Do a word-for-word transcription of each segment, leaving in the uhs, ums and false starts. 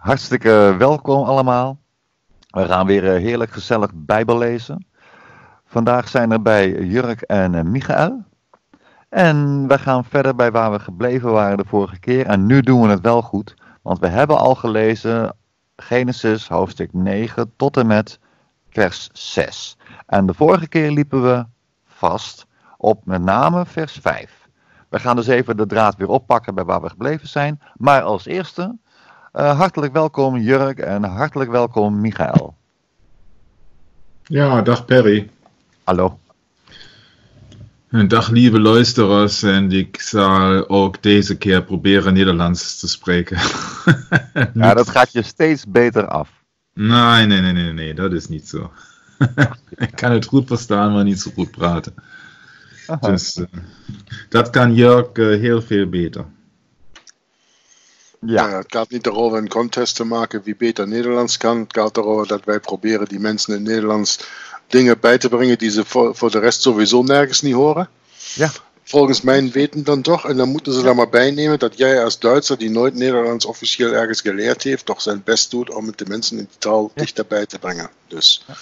Hartstikke welkom allemaal. We gaan weer heerlijk gezellig Bijbel lezen. Vandaag zijn er bij Jörg en Michael. En we gaan verder bij waar we gebleven waren de vorige keer. En nu doen we het wel goed. Want we hebben al gelezen Genesis hoofdstuk negen tot en met vers zes. En de vorige keer liepen we vast op met name vers vijf. We gaan dus even de draad weer oppakken bij waar we gebleven zijn. Maar als eerste... Uh, hartelijk welkom Jörg en hartelijk welkom Michael. Ja, dag Perry. Hallo. Dag lieve luisteraars, en ik zal ook deze keer proberen Nederlands te spreken. Ja, dat gaat je steeds beter af. Nee, nee, nee, nee, nee, dat is niet zo. Ik kan het goed verstaan, maar niet zo goed praten. Aha. Dus uh, dat kan Jörg uh, heel veel beter. Ja. Ja, het gaat niet erover een contest te maken wie beter Nederlands kan. Het gaat erover dat wij proberen die mensen in het Nederlands dingen bij te brengen die ze voor, voor de rest sowieso nergens niet horen. Ja. Volgens mijn weten dan toch. En dan moeten ze daar maar bij nemen dat jij als Duitser die nooit Nederlands officieel ergens geleerd heeft, toch zijn best doet om het de mensen in die taal ja. dichterbij te brengen. Dus ja.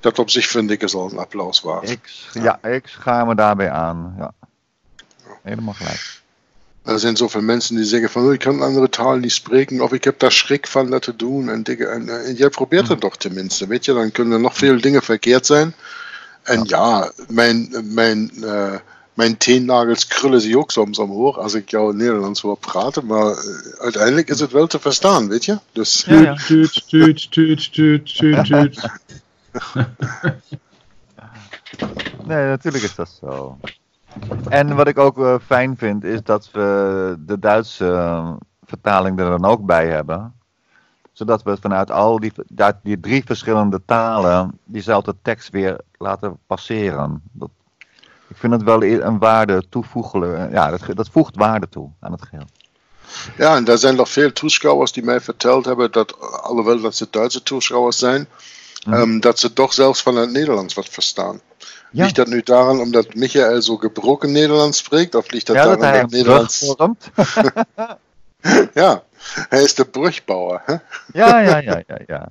dat op zich vind ik is al een applaus waard. Ik, ja. ja, ik schaam me daarbij aan. Ja. Helemaal gelijk. Er zijn zoveel mensen die zeggen van, ik kan een andere taal niet spreken, of ik heb daar schrik van dat te doen. En, en, en jij probeert het toch tenminste, weet je, dan kunnen er nog veel dingen verkeerd zijn. En ja, ja mijn, mijn, uh, mijn teennagels krullen zich ook soms omhoog als ik jou Nederlands hoor praten, maar uh, uiteindelijk is het wel te verstaan, weet je. Dus. Ja, ja. Tuut, tuut, tuut, tuut, tuut, tuut. Nee, natuurlijk is dat zo. En wat ik ook uh, fijn vind, is dat we de Duitse uh, vertaling er dan ook bij hebben. Zodat we vanuit al die, die drie verschillende talen diezelfde tekst weer laten passeren. Dat, ik vind het wel een waarde toevoegen. Ja, dat, dat voegt waarde toe aan het geheel. Ja, en er zijn nog veel toeschouwers die mij verteld hebben, dat, alhoewel dat ze Duitse toeschouwers zijn, mm. um, dat ze toch zelfs van het Nederlands wat verstaan. Ja. Ligt dat nu daran, omdat Michael zo gebroken Nederlands spreekt? Of ligt dat ja, daran, dat hij dat Nederlands... Ja, hij is de brugbouwer. ja, ja, ja, ja. ja.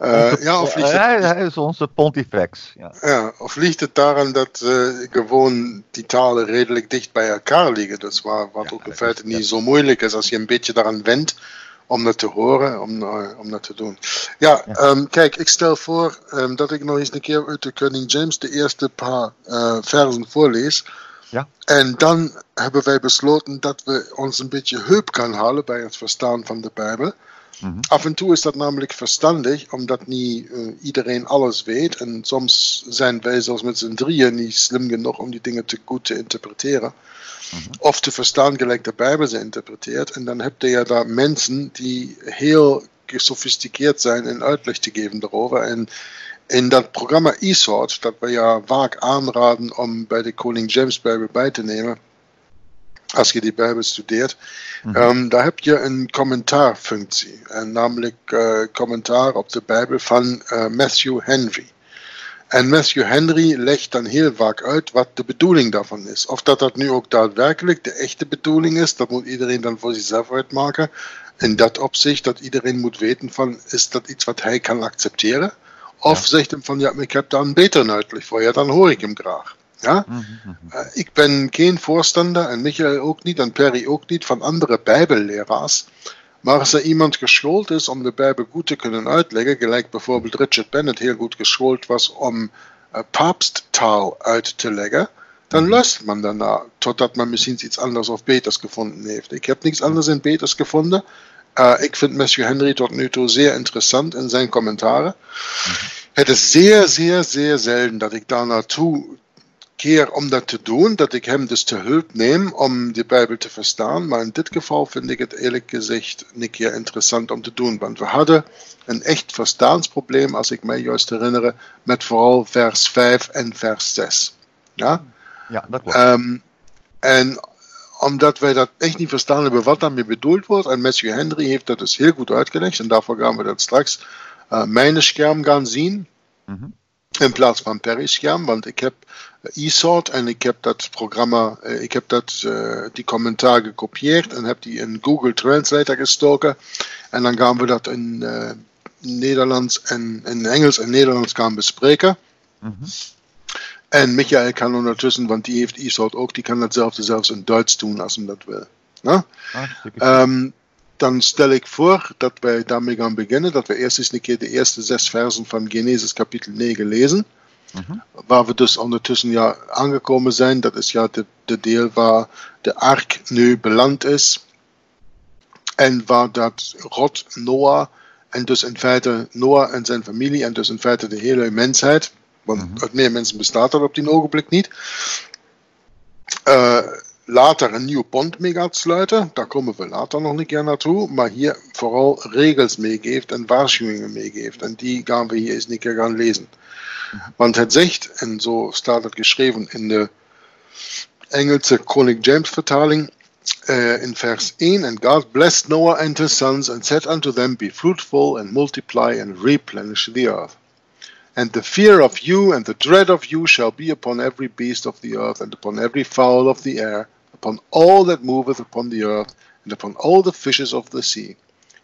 Uh, ja of ligt hij, het... hij is onze pontifex. Ja. Ja, of ligt het daran dat uh, gewoon die talen redelijk dicht bij elkaar liggen? Dus waar, wat ja, ook in feite niet zo moeilijk is als je een beetje daaraan wendt. Om dat te horen, om, uh, om dat te doen. Ja, ja. Um, kijk, ik stel voor um, dat ik nog eens een keer uit de King James de eerste paar uh, versen voorlees. Ja. En dan hebben wij besloten dat we ons een beetje hulp gaan halen bij het verstaan van de Bijbel. Mm-hmm. Af en toe is dat namelijk verstandig, omdat niet uh, iedereen alles weet. En soms zijn wij zelfs met z'n drieën niet slim genoeg om die dingen te goed te interpreteren. Mm-hmm. Of te verstaan gelijk de Bijbel ze interpreteert. En dan heb je ja daar mensen die heel gesofisticeerd zijn en uitleg te geven daarover. En in dat programma E-Sword, dat we ja vaak aanraden om bij de King James Bible bij te nemen, als je die Bijbel studeert, mm-hmm. um, daar heb je een commentaarfunctie. En namelijk uh, commentaar op de Bijbel van uh, Matthew Henry. En Matthew Henry legt dan heel vaak uit wat de bedoeling daarvan is. Of dat dat nu ook daadwerkelijk de echte bedoeling is, dat moet iedereen dan voor zichzelf uitmaken. In dat opzicht dat iedereen moet weten van, is dat iets wat hij kan accepteren? Of ja. zegt hem van, ja, ik heb daar een beter uitleg voor, ja, dan hoor ik hem graag. Ja? Mm-hmm. Uh, ik ben geen voorstander, en Michael ook niet, en Perry ook niet, van andere Bijbelleraars. Maar als er iemand geschoold is om de Bijbel goed te kunnen uitleggen, gelijk bijvoorbeeld Richard Bennett heel goed geschoold was om uh, paapsttaal uit te leggen, dan luistert man daarna, totdat man misschien iets anders of beters gevonden heeft. Ik heb niks anders en beters gevonden. Uh, ik vind Matthew Henry tot nu toe zeer interessant in zijn commentaren. Het is zeer, zeer, zeer zelden dat ik daar naartoe keer om dat te doen, dat ik hem dus te hulp neem om de Bijbel te verstaan. Maar in dit geval vind ik het eerlijk gezegd een keer interessant om te doen. Want we hadden een echt verstaansprobleem, als ik mij juist herinner, met vooral vers vijf en vers zes. Ja, ja dat klopt. Um, en omdat wij dat echt niet verstaan hebben wat daarmee bedoeld wordt. En Matthew Henry heeft dat dus heel goed uitgelegd. En daarvoor gaan we dat straks uh, mijn scherm gaan zien. Mm-hmm. In plaats van Perry's scherm. Want ik heb E-Sword en ik heb dat programma, uh, ik heb dat, uh, die commentaar gekopieerd en heb die in Google Translator gestoken. En dan gaan we dat in uh, Nederlands en in Engels en Nederlands gaan bespreken. Mm-hmm. En Michael kan ondertussen, want die heeft E-Sword ook, die kan datzelfde zelfs in Duits doen als hem dat wil. Na? Ah, um, dan stel ik voor dat wij daarmee gaan beginnen, dat we eerst eens een keer de eerste zes versen van Genesis kapitel negen lezen. Mhm. Waar we dus ondertussen ja angekommen zijn. Dat is ja de, de deel waar de ark nu beland is. En waar dat God, Noah en dus in feite Noah en zijn familie en dus in feite de hele mensheid, want mhm. uit meer mensen bestaat dat op die ogenblik niet, uh, later een nieuw bond mee gaat sluiten. Daar komen we later nog een keer naartoe. Maar hier vooral regels meegeeft en waarschuwingen meegeeft. En die gaan we hier eens een keer gaan lezen. Want het zegt, en zo staat het geschreven in de Engelse King James Vertaling, uh, in vers één, "And God blessed Noah and his sons, and said unto them, Be fruitful, and multiply, and replenish the earth. And the fear of you, and the dread of you, shall be upon every beast of the earth, and upon every fowl of the air, upon all that moveth upon the earth, and upon all the fishes of the sea.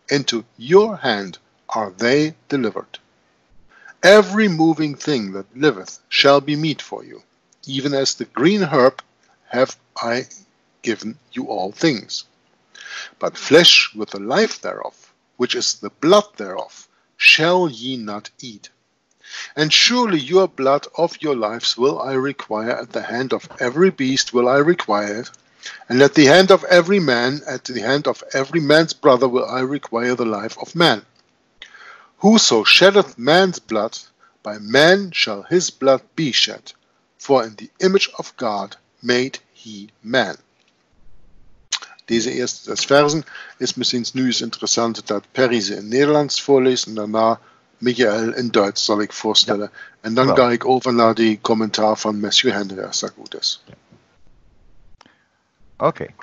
Into your hand are they delivered. Every moving thing that liveth shall be meat for you, even as the green herb have I given you all things. But flesh with the life thereof, which is the blood thereof, shall ye not eat. And surely your blood of your lives will I require, at the hand of every beast will I require it, and at the hand of every man, at the hand of every man's brother will I require the life of man. Whoso sheddeth man's blood, by man shall his blood be shed, for in the image of God made he man." Deze eerste zes versen is misschien nu eens interessant dat Perry ze in Nederlands voorleest en daarna Michael in Duits zal ik voorstellen. Ja. En dan ga ik over naar die commentaar van Matthew Henry, als dat goed is. Ja. Oké. Okay.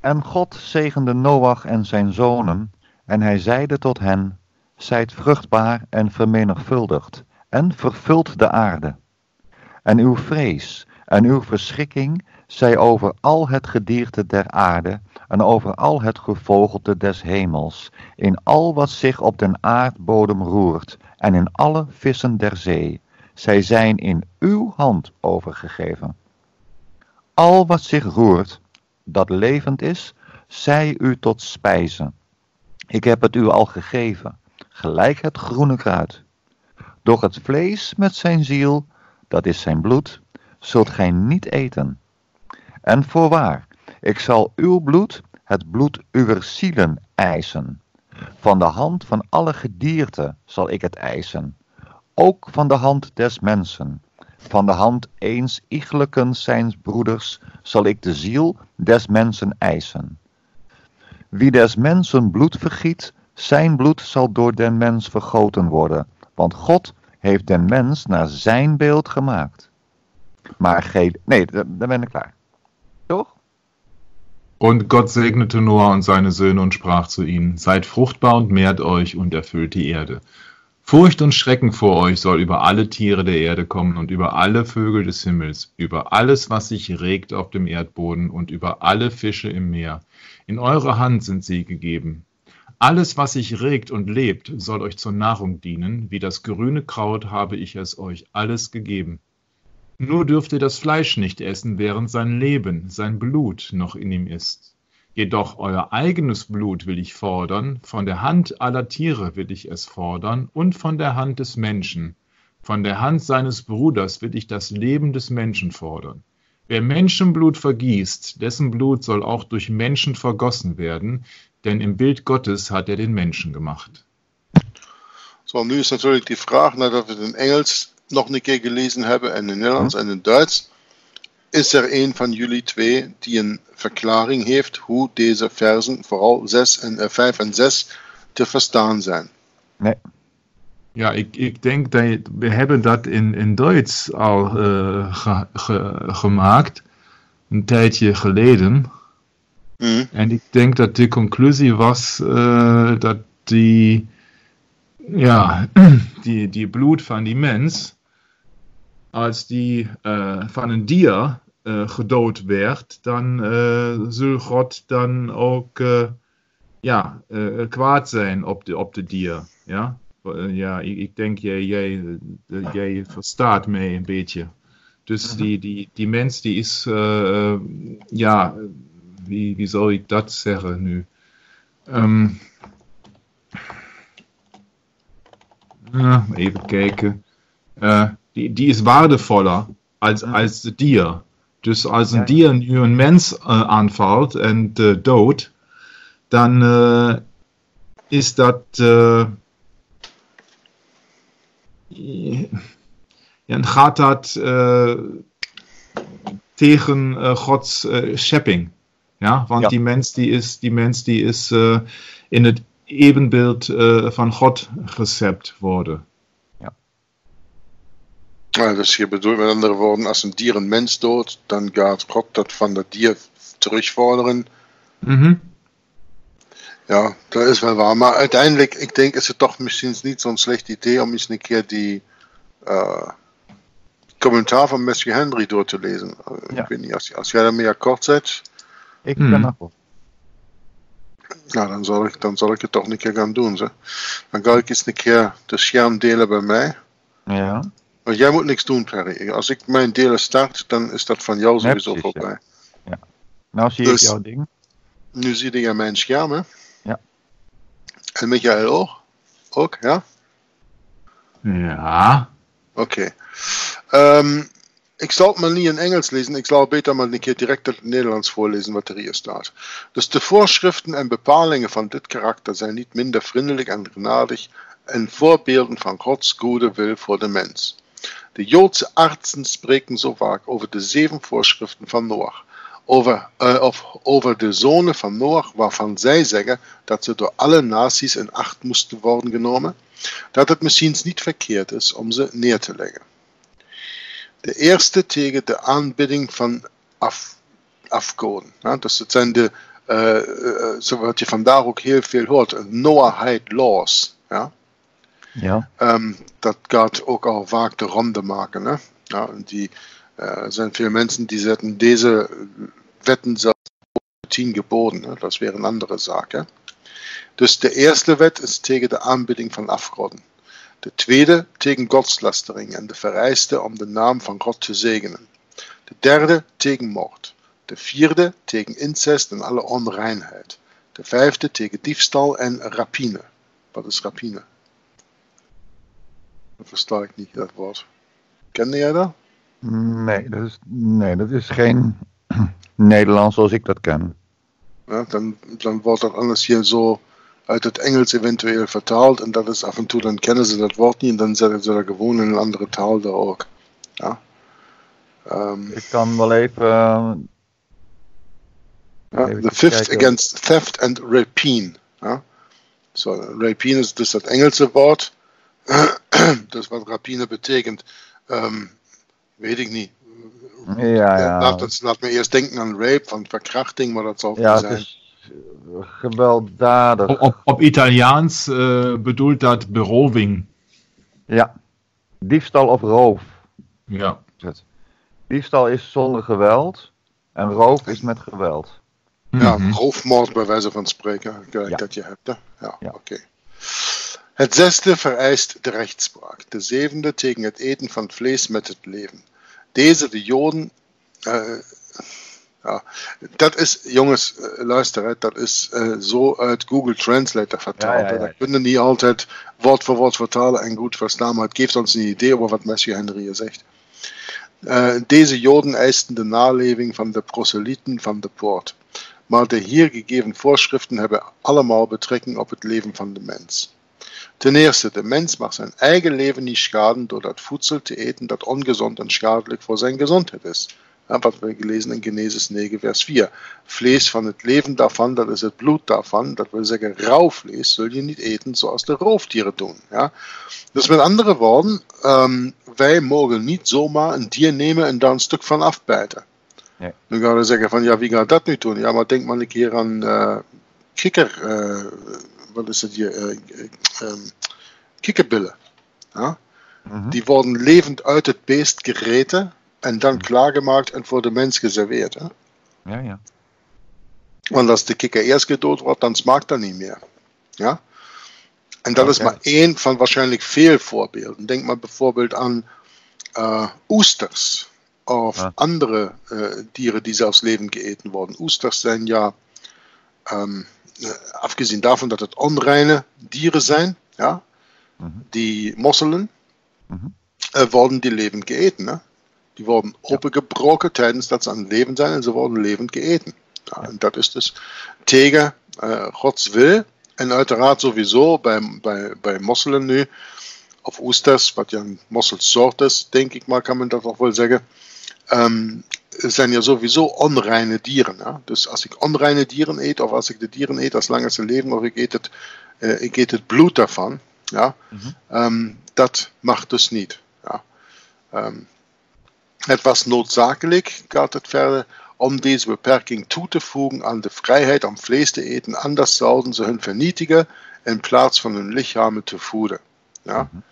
"En God zegende Noach en zijn zonen, en hij zeide tot hen: Zijt vruchtbaar en vermenigvuldigt, en vervult de aarde. En uw vrees en uw verschrikking zij over al het gedierte der aarde, en over al het gevogelte des hemels, in al wat zich op den aardbodem roert, en in alle vissen der zee. Zij zijn in uw hand overgegeven. Al wat zich roert, dat levend is, zij u tot spijze. Ik heb het u al gegeven, gelijk het groene kruid. Doch het vlees met zijn ziel, dat is zijn bloed, zult gij niet eten. En voorwaar, ik zal uw bloed, het bloed uwer zielen, eisen. Van de hand van alle gedierte zal ik het eisen, ook van de hand des mensen. Van de hand eens iegelijken zijns broeders zal ik de ziel des mensen eisen. Wie des mensen bloed vergiet, zijn bloed zal door den mens vergoten worden, want God heeft den mens naar zijn beeld gemaakt. Maar geen..." Nee, dan ben ik klaar. Toch? "Und Gott segnete Noah und seine Söhne und sprach zu ihnen: Seid fruchtbar und mehrt euch und erfüllt die Erde. Furcht und Schrecken vor euch soll über alle Tiere der Erde kommen und über alle Vögel des Himmels, über alles, was sich regt auf dem Erdboden und über alle Fische im Meer. In eure Hand sind sie gegeben. Alles, was sich regt und lebt, soll euch zur Nahrung dienen. Wie das grüne Kraut habe ich es euch alles gegeben. Nur dürft ihr das Fleisch nicht essen, während sein Leben, sein Blut noch in ihm ist. Jedoch euer eigenes Blut will ich fordern, von der Hand aller Tiere will ich es fordern und von der Hand des Menschen. Von der Hand seines Bruders will ich das Leben des Menschen fordern. Wer Menschenblut vergießt, dessen Blut soll auch durch Menschen vergossen werden, denn im Bild Gottes hat er den Menschen gemacht." So, nu ist natürlich die Frage, nadat wir den Engels nog een keer gelezen hebben, en in Nederlands en in Duits, is er een van jullie twee die een verklaring heeft hoe deze versen, vooral zes en, uh, vijf en zes, te verstaan zijn? Nee. Ja, ik, ik denk dat we hebben dat in, in Duits al uh, ge, ge, gemaakt, een tijdje geleden. Mm. En ik denk dat de conclusie was uh, dat die, ja, die, die bloed van die mens als die uh, van een dier uh, gedood werd, dan uh, zal God dan ook uh, ja, uh, kwaad zijn op de, op de dier. Ja, uh, ja ik, ik denk jij, jij, uh, jij verstaat mij een beetje. Dus die, die, die mens die is, uh, ja, wie, wie zal ik dat zeggen nu? Um, uh, even kijken. Uh, die, die is waardevoller als, als de dier. Dus als een dier nu een mens uh, aanvalt en uh, doodt, dan uh, is dat... Uh, dan gaat dat uh, tegen uh, Gods uh, schepping. Ja? Want ja. die mens die is, die mens, die is uh, in het evenbeeld uh, van God geschept worden. Ja. Ja, dus hier bedoelt met andere woorden, als een dier een mens doodt, dan gaat God dat van dat dier terugvorderen. Mhm. Ja, dat is wel waar. Maar uiteindelijk, ik denk, is het toch misschien niet zo'n slecht idee om eens een keer die... Uh, Kommentar von Matthew Henry durchzulesen. Ja. Ich bin nicht, als, als ihr mehr kurz seid. Ich kann hm. auch. Ja, dann soll ich, dann soll ich das doch nicht gerne tun. So. Dann kann ich jetzt nicht den Schirm delen bei mir. Ja. Und jij muss nichts tun, Perry. Als ich mein Delen start, dann ist das von jou sowieso vorbei. Ja. Ja. Nou zie dus, ik jouw ding. Nu zie je mijn Schirm, hè? Ja. En Michael auch? Ook, ja? Ja. Okay. Ähm, ich sollte mal nie in Englisch lesen, ich sollte besser mal nicht hier direkt in Nederlands vorlesen, was hier steht. Dass die Vorschriften und Bepalingen von dit Charakter sind nicht minder freundlich und gnadig und Vorbilden von Gottes gute Will für den Mensch. Die Joodse Arzen sprechen so vaak über die sieben Vorschriften von Noach. Over, äh, auf, over de zonen van Noach, waarvan zij zeggen dat ze door alle naties in acht moesten worden genomen, dat het misschien niet verkeerd is om ze neer te leggen. De eerste tegen de aanbidding van af, afgoden. Ja, dus dat zijn de, uh, so wat je vandaag ook heel veel hoort, Noahide laws. Ja? Ja. Um, dat gaat ook al vaak de ronde maken. Hè? Ja, die Uh, sind viele Menschen, die hätten diese Wetten geboten. Ne? Das wäre eine andere Sache. Dus der erste Wett ist gegen die Anbindung von Afgoden. Der zweite gegen Gottslastering und der Vereiste, um den Namen von Gott zu segnen. Der derde gegen Mord. Der vierte gegen Inzest und alle Unreinheit. Der fünfte gegen Diebstahl und Rapine. Was ist Rapine? Das verstehe ich nicht, das Wort. Kennt ihr das? Nee dat, is, nee, dat is geen Nederlands zoals ik dat ken. Ja, dan, dan wordt dat anders hier zo uit het Engels eventueel vertaald. En dat is af en toe, dan kennen ze dat woord niet. En dan zetten ze dat gewoon in een andere taal daar ook. Ja. Um, ik kan wel even... Uh, ja, even the fifth kijken. Against theft and rapine. Ja. So, rapine is dus dat Engelse woord. Dus wat rapine betekent... Um, Weet ik niet. Ja, ja. Laat, het, laat me eerst denken aan rape, van verkrachting, maar dat zal ja, zijn. Het is gewelddadig. Op, op Italiaans uh, bedoelt dat beroving. Ja. Diefstal of roof. Ja. Diefstal is zonder geweld en roof is met geweld. Ja, mm-hmm. Roofmoord bij wijze van spreken. Kijk ja. Dat je hebt, hè? Ja, ja. Oké. Okay. Het zesde vereist de rechtspraak. De zevende tegen het eten van vlees met het leven. Deze de Joden... Uh, ja, dat is, jongens, uh, luister, hè, dat is uh, zo uit Google Translator vertaald. Ja, ja, ja. Dat kunnen niet altijd woord voor woord vertalen en goed verstaan, maar het geeft ons een idee over wat Matthew Henry hier zegt. Uh, deze Joden eisten de naleving van de proselieten van de poort. Maar de hier gegeven voorschriften hebben allemaal betrekking op het leven van de mens. Ten eerste, de mens mag zijn eigen leven niet schaden door dat voedsel te eten dat ongezond en schadelijk voor zijn gezondheid is. Ja, wat we gelezen in Genesis negen vers vier. Vlees van het leven daarvan, dat is het bloed daarvan, dat wil zeggen rauw vlees, zul je niet eten zoals de roofdieren doen. Ja? Dus met andere woorden, um, wij mogen niet zomaar een dier nemen en daar een stuk van afbijten. Nee. Nu gaan we zeggen van, ja wie gaat dat nu doen? Ja, maar denk maar een keer aan uh, kikker... Uh, wat is het hier, uh, uh, um, kikkerbillen. Ja? Mhm. Die worden levend uit het beest gereten en dan klaargemaakt en voor de mens geserveerd. Hè? Ja, ja. Want als de kikker eerst gedood wordt, dan smaakt dat niet meer. Ja? En dat okay. is maar één van waarschijnlijk veel voorbeelden. Denk maar bijvoorbeeld aan äh, Oesters of ah. andere äh, Tiere, die zelfs levend geeten worden. Oesters zijn ja, ähm, abgesehen davon, dass das unreine Tiere sind, ja, mhm. die Mosseln, mhm. äh, wurden die lebend geäten. Ne? Die wurden ja. opengebroken, tijdens dat sie an Leben sein, und sie wurden lebend geäten. Ja, ja. Und das ist das Tegen äh, Gottes Will, und uiteraard sowieso bei, bei, bei Mosseln nu, auf Oesters, was ja ein Mosselsort ist, denke ich mal, kann man das auch wohl sagen, ähm, sind ja sowieso unreine Tiere. Ja? Dus als ich unreine Tiere eet, of als ich die Tiere eet, als lange sie leben, oder ich eet het, äh, ich eet het Blut davon, ja? Mhm. ähm, das macht es nicht. Ja? Ähm, etwas notsakelijk gaat het verder, um diese Beperking zuzufügen an die Freiheit, am Vlees zu eten, anders sauden sie hun vernietigen, in Platz von hun Lichamen zu voeden. Ja? Mhm.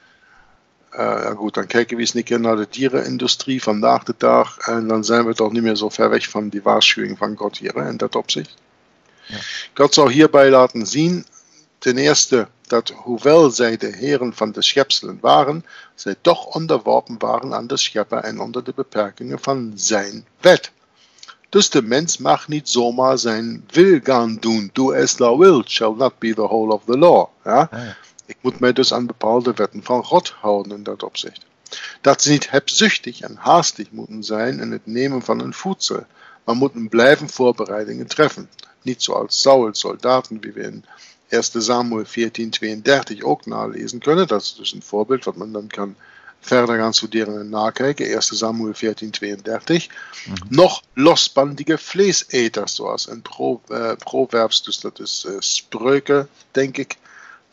Uh, ja gut, dann kijken wir es nicht nach der Tierenindustrie von nach der Tag, und dann sind wir doch nicht mehr so ver weg von die Wahrscheinung von Gott hier, in der Absicht. Ja. Gott soll hierbei laten zien, den erste, dass, hoewel sie die Herren von den Schöpseln waren, sie doch unterworfen waren an den Schöpfer und unter die Beperkungen von sein Wett. Dus der Mensch mag nicht so mal sein Will gaan doen, do as thou wilt, shall not be the whole of the law. Ja? Ja, ja. Ich muss mir das an bepaalte Wetten von Gott hauen in der Absicht. Dass sie nicht hebsüchtig und hastig müssen sein in het Nehmen von einem Futsel. Man muss bleiben Vorbereitungen treffen. Nicht so als Saul Soldaten, wie wir in Erster Samuel vierzehn zweiundddertig auch nachlesen können. Das ist ein Vorbild, was man dann kann verder gaan studeren und nachkijken. Erster Samuel vierzehn zweiundddertig. Mhm. Noch losbandige Vleesäter, so als ein Pro, äh, Proverbs, das ist äh, Sprüche, denke ich.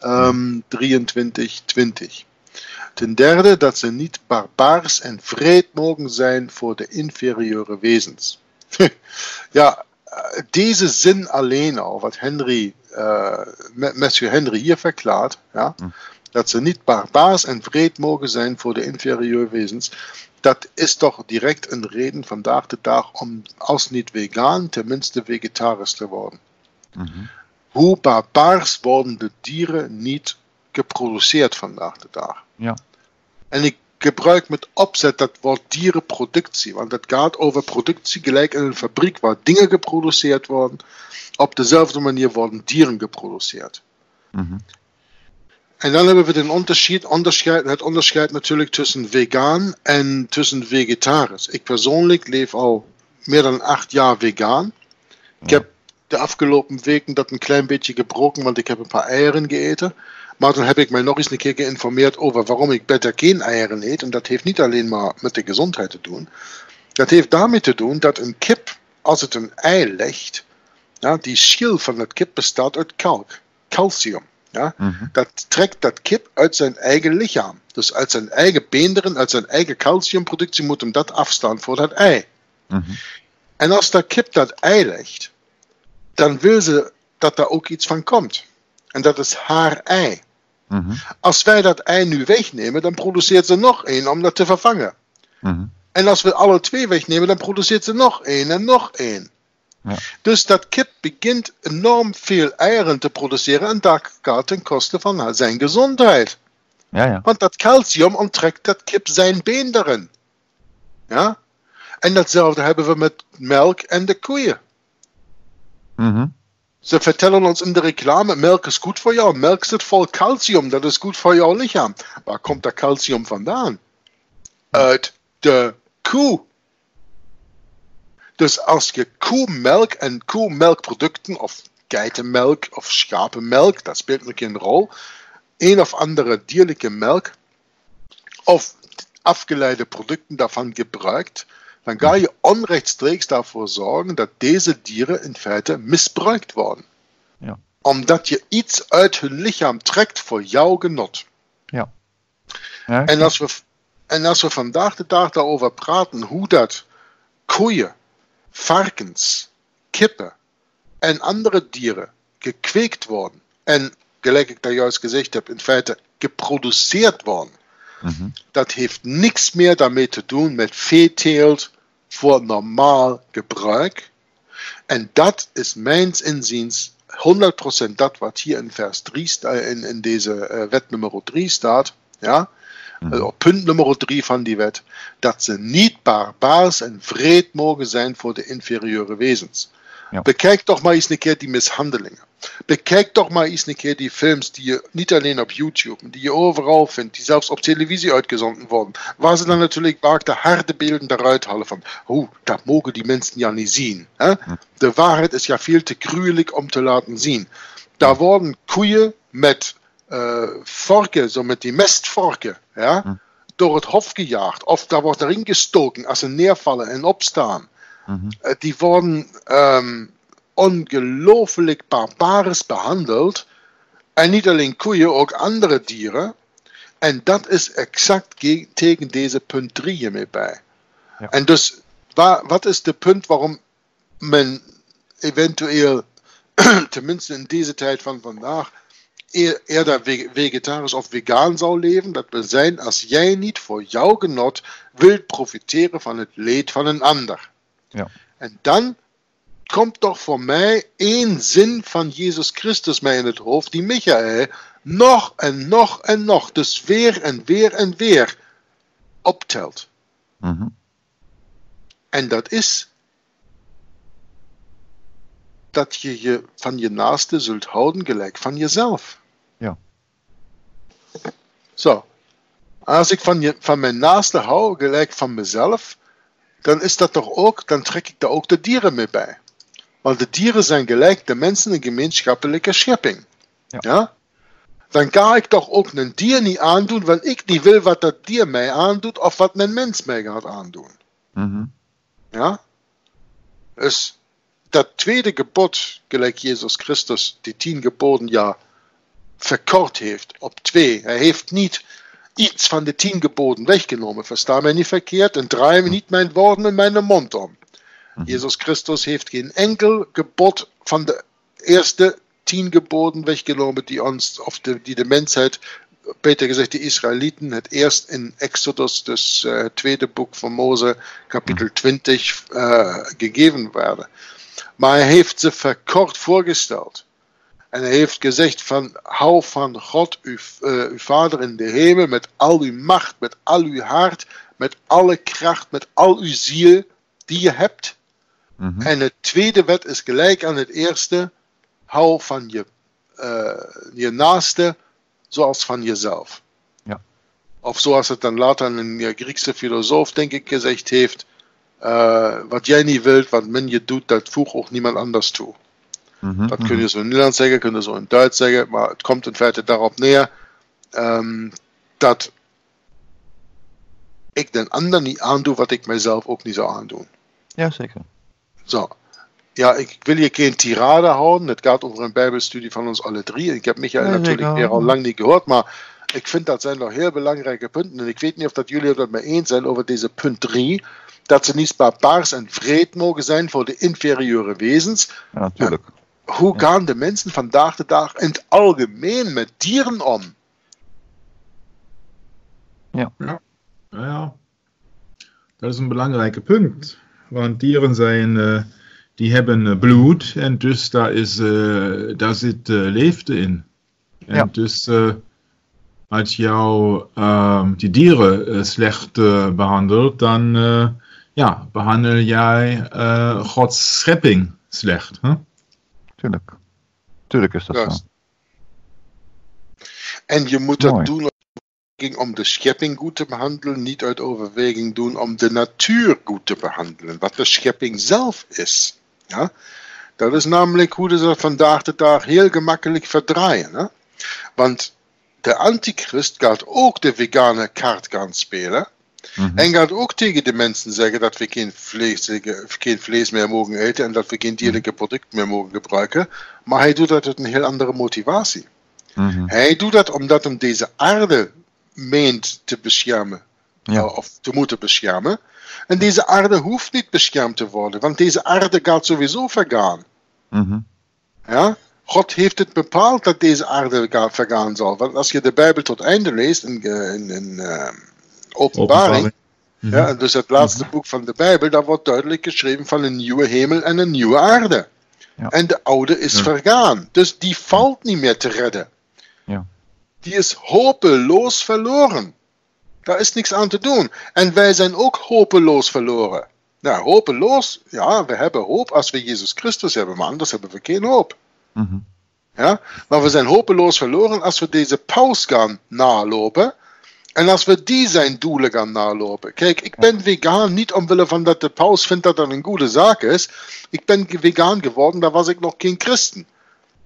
Ähm, drieëntwintig twintig. Den derde, dass sie nicht barbars und vreed mogen sein vor der inferiöre Wesens. Ja, diese Sinn allein auch, was Henry, äh, Matthew Henry hier verklart, ja, mhm. dass sie nicht barbars und vreed mogen sein vor der inferiöre Wesens, das ist doch direkt in Reden von Tag zu Tag, um aus nicht vegan, zumindest vegetarisch zu werden. Mhm. Hoe barbaars worden de dieren niet geproduceerd vandaag de dag. Ja. En ik gebruik met opzet dat woord dierenproductie, want het gaat over productie gelijk in een fabriek waar dingen geproduceerd worden. Op dezelfde manier worden dieren geproduceerd. Mm-hmm. En dan hebben we den onderscheid, onderscheid, het onderscheid natuurlijk tussen vegan en tussen vegetarisch. Ik persoonlijk leef al meer dan acht jaar vegan. Ik ja. heb der afgelopen Wegen dat ein klein bisschen gebrochen, weil ich habe ein paar Eieren geäten. Maar dann habe ich mich noch eens eine keer informiert over warum ich besser geen Eieren eet. Und das heeft nicht allein mal mit der Gesundheit zu tun. Das heeft damit zu tun, dass ein Kip, als es ein Ei legt, ja, die Schil von dem Kip bestaat aus Kalk, Calcium. Ja? Mhm. Das trägt das Kip aus sein eigen Lichaam. Dus als sein eigen Beenderen, als sein eigen Calciumproductie, muss ihm das afstaan vor das Ei. Mhm. Und als der Kip das Ei legt, dann will sie, dass da auch iets von kommt. Und das ist haar Ei. Mhm. Als wir das Ei nu wegnehmen, dann produziert sie noch ein, um das zu verfangen. Mhm. Und als wir alle zwei wegnehmen, dann produziert sie noch ein und noch ein. Ja. Dus das Kip beginnt enorm viel Eieren zu produzieren und das geht den Kosten von seiner Gesundheit. Ja, ja. Und das Calcium umträgt das Kip sein Beenderen. Ja? Und dasselbe haben wir mit Milch und der Kuh. Mhm. Sie vertellen uns in der Reklame, Milch ist gut für jou, Milch ist voll Calcium, das ist gut für jou Lichaam. Wo kommt der Calcium vandaan? Uit de Kuh. Dus als je Kuhmelk en Kuhmelkproducten, of geitenmelk of schapenmelk, dat speelt nog geen rol, een of andere dierlijke melk, of afgeleide producten daarvan gebruikt, dann gar je unrechtstreeks dafür sorgen, dass diese Tiere in Feite missbräucht worden. Ja. Um dass je iets uit hun Lichaam trekt für jou Genot. Ja. Ja, okay. En als we, en als we vandaag de dag daarover praten, hoe dat koeien, varkens, kippen en andere dieren gekweekt worden en, gelijk ik daar juist gezegd heb, in feite geproduceerd worden, Mhm. Das heeft niks meer daarmee te doen met veeteelt voor normaal gebruik. En dat is mijns inziens hundert Prozent dat wat hier in Vers drie, in, in deze uh, wet nummer drie staat, ja, mhm. also, punt nummer drie van die wet, dat ze niet barbaars en wreed mogen zijn voor de inferieure wezens. Ja. Bekijk toch maar eens een keer die mishandelingen. Bekijk toch maar eens een keer die films die je niet alleen op YouTube, die je overal vindt, die zelfs op televisie uitgezonden worden, waar ze dan natuurlijk vaak de harde beelden daaruit halen van, oh, dat mogen die mensen ja niet zien. Hè? De waarheid is ja veel te gruwelijk om te laten zien. Daar worden koeien met uh, vorken, zo met die mestvorken, ja, door het hof gejaagd. Of daar wordt erin gestoken als ze neervallen en opstaan. Mhm. Die worden ähm, ongelooflijk barbarisch behandeld. En niet alleen koeien, ook andere dieren. En dat is exact tegen deze punt drie hiermee bij. Ja. En dus, wa wat is de punt waarom men eventueel, tenminste in deze tijd van vandaag, eer, eerder vegetarisch of vegan zou leven? Dat wil zijn, als jij niet voor jouw genot wilt profiteren van het leed van een ander. Ja. En dan kommt doch vor mij één zin van Jesus Christus mij in het hoofd, die Michael nog en nog en nog, dus weer en weer en weer optelt. Mm-hmm. En dat is dat je je van je naaste zult houden gelijk van jezelf. Ja. Zo. Als ik van, je, van mijn naaste hou gelijk van mezelf, dan is dat toch ook, dan trek ik daar ook de dieren mee bij. Want de dieren zijn gelijk de mensen een gemeenschappelijke schepping. Ja. Ja? Dan kan ik toch ook een dier niet aandoen, want ik niet wil wat dat dier mij aandoet of wat een mens mij gaat aandoen. Mm-hmm. Ja? Dus dat tweede gebod, gelijk Jezus Christus die tien geboden ja verkort heeft op twee. Hij heeft niet iets von den tien Geboten weggenomen, versteh mir nicht verkehrt, und drehe mir nicht mein Wort in meinen Mund um. Mhm. Jesus Christus heeft kein enkel Gebot von den ersten tien Geboten weggenommen, die uns, auf die, die die Menschheit, besser gesagt die Israeliten, hat erst in Exodus, das äh, zweite Buch von Mose, Kapitel mhm. zwanzig, äh, gegeben werden. Aber er heeft sie verkort vorgestellt. En hij heeft gezegd van, hou van God, uw, uh, uw Vader in de hemel, met al uw macht, met al uw hart, met alle kracht, met al uw ziel die je hebt. Mm-hmm. En het tweede wet is gelijk aan het eerste, hou van je, uh, je naaste zoals van jezelf. Ja. Of zoals het dan later een Griekse filosoof, denk ik, gezegd heeft, uh, wat jij niet wilt, wat men je doet, dat voegt ook niemand anders toe. Mhm, das könnt ihr so in Nederland sagen, könnt ihr so in Deutsch sagen, aber es kommt in Fährte darauf näher, ähm, dass ich den anderen nicht antue, was ich mir selbst auch nicht so antue. Ja, sicher. So, ja, ich will hier keine Tirade hauen, das geht um eine Bibelstudie von uns alle drei, ich habe Michael ja, natürlich eher auch lange nicht gehört, aber ich finde, das sind doch sehr belangreiche Punkte, und ich weiß nicht, ob das Julia oder mir eins sein, über diese Punkt drei, dass sie nicht barbarisch und wreed mogen sein vor die inferiöre Wesens. Ja, natürlich. Ja. Hoe gaan de mensen vandaag de dag in het algemeen met dieren om? Ja. Ja, ja. Dat is een belangrijke punt. Want dieren zijn, uh, die hebben bloed en dus daar, is, uh, daar zit uh, leefte in. En ja. Dus uh, als jou uh, die dieren uh, slecht uh, behandelt, dan uh, ja, behandel jij uh, Gods schepping slecht. Huh? Tuurlijk. Tuurlijk is dat zo. En je moet dat doen uit overweging om de schepping goed te behandelen, niet uit overweging doen om de natuur goed te behandelen, wat de schepping zelf is. Ja? Dat is namelijk hoe ze dat vandaag de dag heel gemakkelijk verdraaien. Hè? Want de antichrist gaat ook de vegane kaart gaan spelen. Mhm. En gaat ook tegen de mensen zeggen dat we geen vlees, geen vlees meer mogen eten en dat we geen dierlijke producten meer mogen gebruiken. Maar hij doet dat met een heel andere motivatie. Mhm. Hij doet dat omdat hij deze aarde meent te beschermen. Ja. Of te moeten beschermen. En deze aarde hoeft niet beschermd te worden, want deze aarde gaat sowieso vergaan. Mhm. Ja? God heeft het bepaald dat deze aarde vergaan zal. Want als je de Bijbel tot einde leest, in, in, in uh, Openbaring, mm-hmm. ja, dus het laatste boek van de Bijbel, daar wordt duidelijk geschreven van een nieuwe hemel en een nieuwe aarde. Ja. En de oude is ja. vergaan. Dus die valt niet meer te redden. Ja. Die is hopeloos verloren. Daar is niks aan te doen. En wij zijn ook hopeloos verloren. Nou, hopeloos, ja, we hebben hoop als we Jezus Christus hebben, maar anders hebben we geen hoop. Mm-hmm. Ja? Maar we zijn hopeloos verloren als we deze paus gaan nalopen en als we die zijn doelen gaan nalopen. Kijk, ik ben vegan niet omwille van dat de paus vindt dat dat een goede zaak is. Ik ben vegan geworden, da was ik nog geen christen.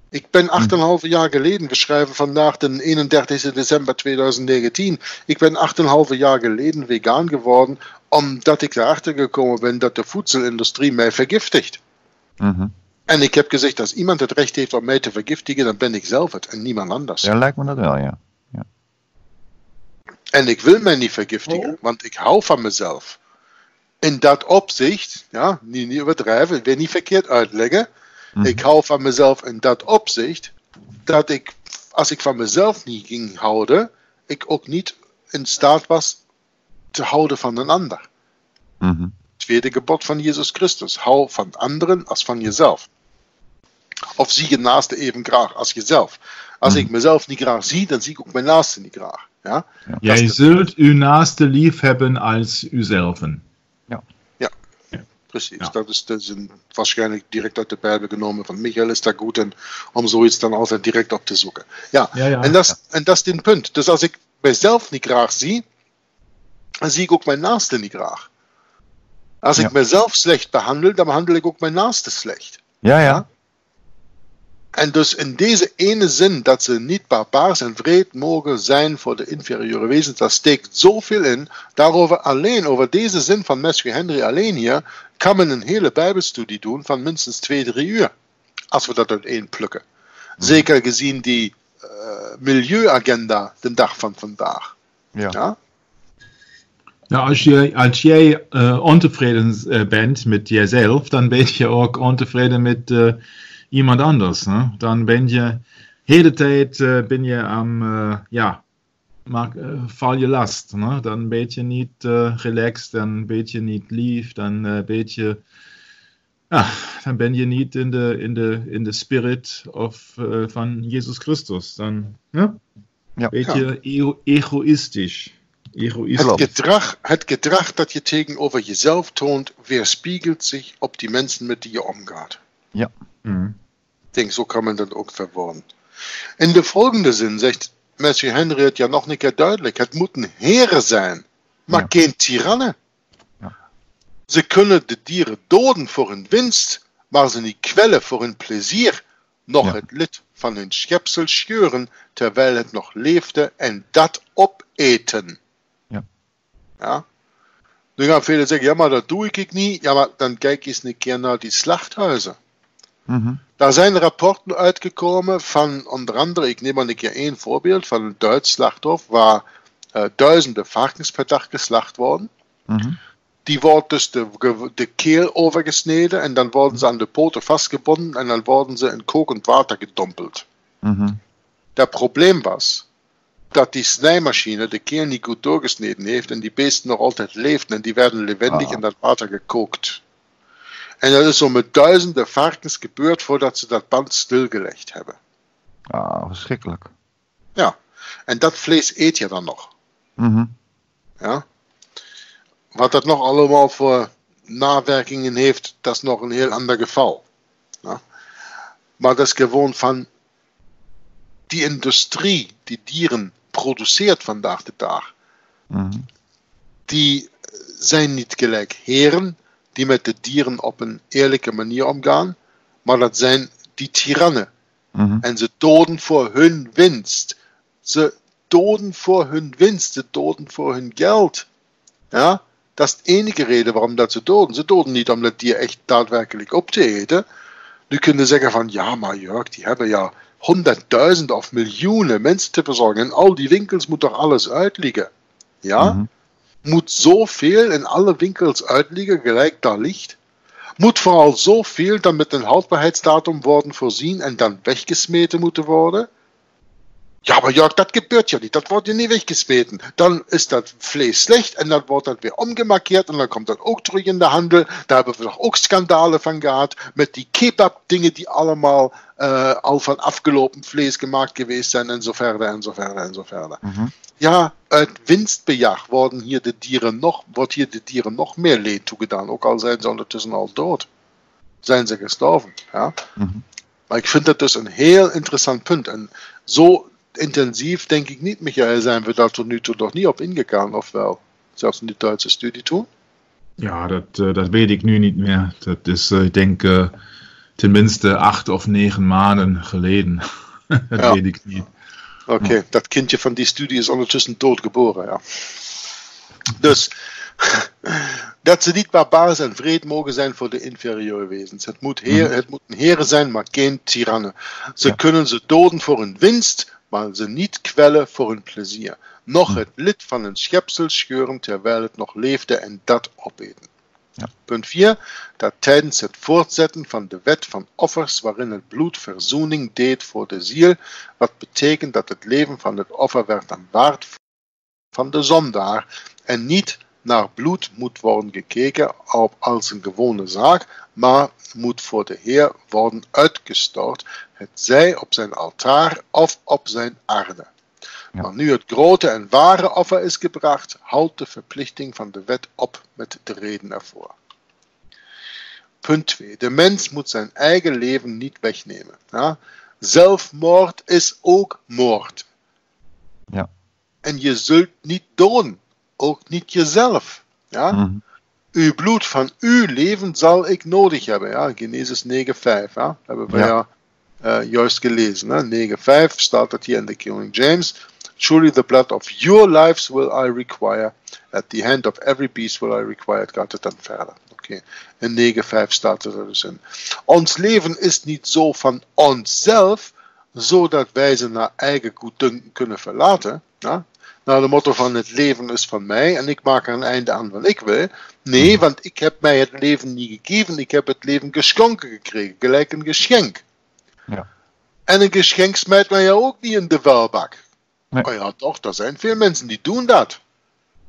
Ik ben acht komma vijf jaar geleden, we schrijven vandaag den eenendertigste december tweeduizend negentien, ik ben acht komma vijf jaar geleden vegan geworden, omdat ik erachter gekomen ben dat de voedselindustrie mij vergiftigt. Mhm. En ik heb gezegd, als iemand het recht heeft om mij te vergiftigen, dan ben ik zelf het en niemand anders. Ja, lijkt me dat wel, ja. ja. En ik wil mij niet vergiftigen, oh. want ik hou van mezelf. In dat opzicht, ja, niet, niet overdrijven, ik wil niet verkeerd uitleggen, mm-hmm. ik hou van mezelf in dat opzicht, dat ik, als ik van mezelf niet ging houden, ik ook niet in staat was te houden van een ander. Mm-hmm. Tweede gebod van Jezus Christus. Hou van anderen als van jezelf. Of zie je naaste even graag als jezelf. Als ik mezelf niet graag zie, dan zie ik ook mijn naaste niet graag. Ja? Ja. Jij zult uw naaste lief hebben als uzelfen. Ja. Ja, precies. Ja. Dat is, dat is een, waarschijnlijk direct uit de Bijbel genomen. Van Michael is daar goed en om zoiets dan altijd direct op te zoeken. Ja, ja, ja. En dat ja. is het punt. Dus als ik mijzelf niet graag zie, dan zie ik ook mijn naaste niet graag. Als ik ja. mezelf slecht behandel, dan behandel ik ook mijn naaste slecht. Ja, ja. En dus in deze ene zin, dat ze niet barbaars en wreed mogen zijn voor de inferieure wezens, daar steekt zoveel in. Daarover alleen, over deze zin van Matthew Henry alleen hier, kan men een hele Bijbelstudie doen van minstens twee, drie uur. Als we dat uiteen plukken. Hm. Zeker gezien die uh, milieuagenda, de dag van vandaag. Ja. ja? Ja, als je, als jij äh, ontevreden bent mit dir selbst, dann bent je auch ontevreden mit äh, jemand anders. Ne? Dann bent je, jede Zeit äh, bin je am, äh, ja, mag, äh, fall je last. Ne? Dann bent je nicht äh, relaxed, dann bent je nicht lief, dann äh, bent je, ja, dann bent je nicht in de, in de, in de spirit of, äh, von Jesus Christus. Dann, ja, ja. bent je ja. egoistisch. Het gedrag, het gedrag dat je tegenover jezelf toont, weerspiegelt zich op die mensen met die je omgaat. Ja. Mm. Ik denk, zo kan men dat ook verwoorden. In de volgende zin zegt Matthew Henry het ja nog een keer duidelijk. Het moeten heren zijn, maar ja. geen tirannen. Ja. Ze kunnen de dieren doden voor hun winst, maar ze niet kwellen voor hun plezier, nog ja. het lid van hun schepsel scheuren, terwijl het nog leefde en dat opeten. Ja. Nu gaan velen zeggen, ja, maar dat doe ik niet. Ja, maar dan kijk eens een keer naar die slachthuizen. Mm-hmm. Daar zijn rapporten uitgekomen van onder andere, ik neem maar een keer één voorbeeld van een Duits slachthof, waar uh, duizenden varkens per dag geslacht worden. Mm-hmm. Die wordt dus de, de keel overgesneden en dan worden ze aan de poten vastgebonden en dan worden ze in kokend water gedompeld. Mm-hmm. Dat probleem was, dat die snijmachine de keel niet goed doorgesneden heeft en die beesten nog altijd leefden en die werden levendig ah. in dat water gekookt. En dat is zo met duizenden varkens gebeurd voordat ze dat band stilgelegd hebben. Ah, verschrikkelijk. Ja, en dat vlees eet je dan nog. Mm-hmm. Ja? Wat dat nog allemaal voor nawerkingen heeft, dat is nog een heel ander geval. Ja? Maar dat is gewoon van die industrie, die dieren produceert vandaag de dag, mm-hmm. die zijn niet gelijk heren die met de dieren op een eerlijke manier omgaan, maar dat zijn die tirannen. Mm-hmm. En ze doden voor hun winst. Ze doden voor hun winst, ze doden voor hun geld. Ja? Dat is de enige reden waarom dat ze doden. Ze doden niet om dat dier echt daadwerkelijk op te eten. Nu kunnen ze zeggen van, ja maar Jörg, die hebben ja honderdduizend of miljoenen mensen te verzorgen. In al die winkels moet toch alles uitliggen? Ja? Mm-hmm. Moet zoveel in alle winkels uitliggen, gelijk daar ligt? moet vooral zoveel dat met een houdbaarheidsdatum worden voorzien en dan weggesmeten moeten worden? Ja, maar Jörg, dat gebeurt ja niet. Dat wordt ja niet weggesmeten. Dan is dat vlees slecht en dan wordt dat weer omgemarkeerd en dan komt dat ook terug in de handel. Daar hebben we nog ook schandalen van gehad met die kebab-dingen die allemaal uh, al van afgelopen vlees gemaakt geweest zijn en zo verder en zo verder en zo verder. Mhm. Ja, uit Winstbejag worden hier de dieren nog, wordt hier de dieren nog meer leed toegedaan, ook al zijn ze ondertussen al dood. Zijn ze gestorven. Ja? Mhm. Maar ik vind dat dus een heel interessant punt. En zo intensiv, denke ich nicht, Michael, sind wir da doch nie auf ingegangen, auf wel. Selbst in die deutsche Studie tun? Ja, das weet ich nu nicht mehr. Das ist, ich denke, zumindest acht auf neun Maanden geleden. Das ja. Weet ich nicht. Okay, ja. Das Kindje von die Studie ist untertussen tot geboren, ja. Dus, dat ze niet barbaars en wreed mogen zijn voor de inferieure wezens. Het moet, heer, het moet een heren zijn, maar geen tirannen. Ze ja. kunnen ze doden voor hun winst, maar ze niet kwellen voor hun plezier. Nog het lid van hun schepsel scheuren terwijl het nog leefde en dat opeten. Ja. Punt vier. Dat tijdens het voortzetten van de wet van offers waarin het bloed verzoening deed voor de ziel, wat betekent dat het leven van het offer werd aanvaard van de zondaar en niet naar bloed moet worden gekeken als een gewone zaak, maar moet voor de Heer worden uitgestort, het zij op zijn altaar of op zijn aarde. Ja. Maar nu het grote en ware offer is gebracht, houdt de verplichting van de wet op met de reden ervoor. Punt twee. De mens moet zijn eigen leven niet wegnemen. Ja? Zelfmoord is ook moord. Ja. En je zult niet doden. Ook niet jezelf. Ja? Mm-hmm. Uw bloed van uw leven zal ik nodig hebben. Ja? Genesis negen vijf. Ja? Hebben we ja, ja uh, juist gelezen. negen vijf staat dat hier in de King James. Surely the blood of your lives will I require. At the hand of every beast will I require. Het gaat het dan verder. Okay. In negen vijf staat het er dus in. Ons leven is niet zo van onszelf, zodat wij ze naar eigen goeddunken kunnen verlaten. Ja? Naar de motto van het leven is van mij en ik maak er een einde aan wat ik wil. Nee, want ik heb mij het leven niet gegeven. Ik heb het leven geschonken gekregen. Gelijk een geschenk. Ja. En een geschenk smijt man ja ook niet in de vuilbak. Nee. Oh ja, toch, er zijn veel mensen die doen dat.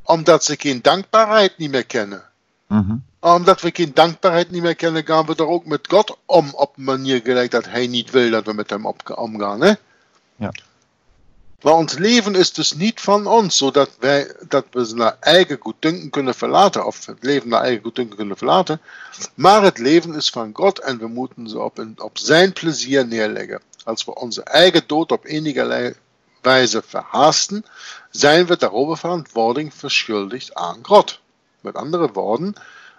Omdat ze geen dankbaarheid niet meer kennen. Mm-hmm. Omdat we geen dankbaarheid niet meer kennen, gaan we er ook met God om. Op een manier gelijk dat hij niet wil dat we met hem omgaan. Hè? Ja. Maar ons leven is dus niet van ons, zodat wij, dat we ze naar eigen goeddunken kunnen verlaten, of het leven naar eigen goeddunken kunnen verlaten, maar het leven is van God en we moeten ze op, een, op zijn plezier neerleggen. Als we onze eigen dood op enige wijze verhaasten, zijn we daarover verantwoording verschuldigd aan God. Met andere woorden,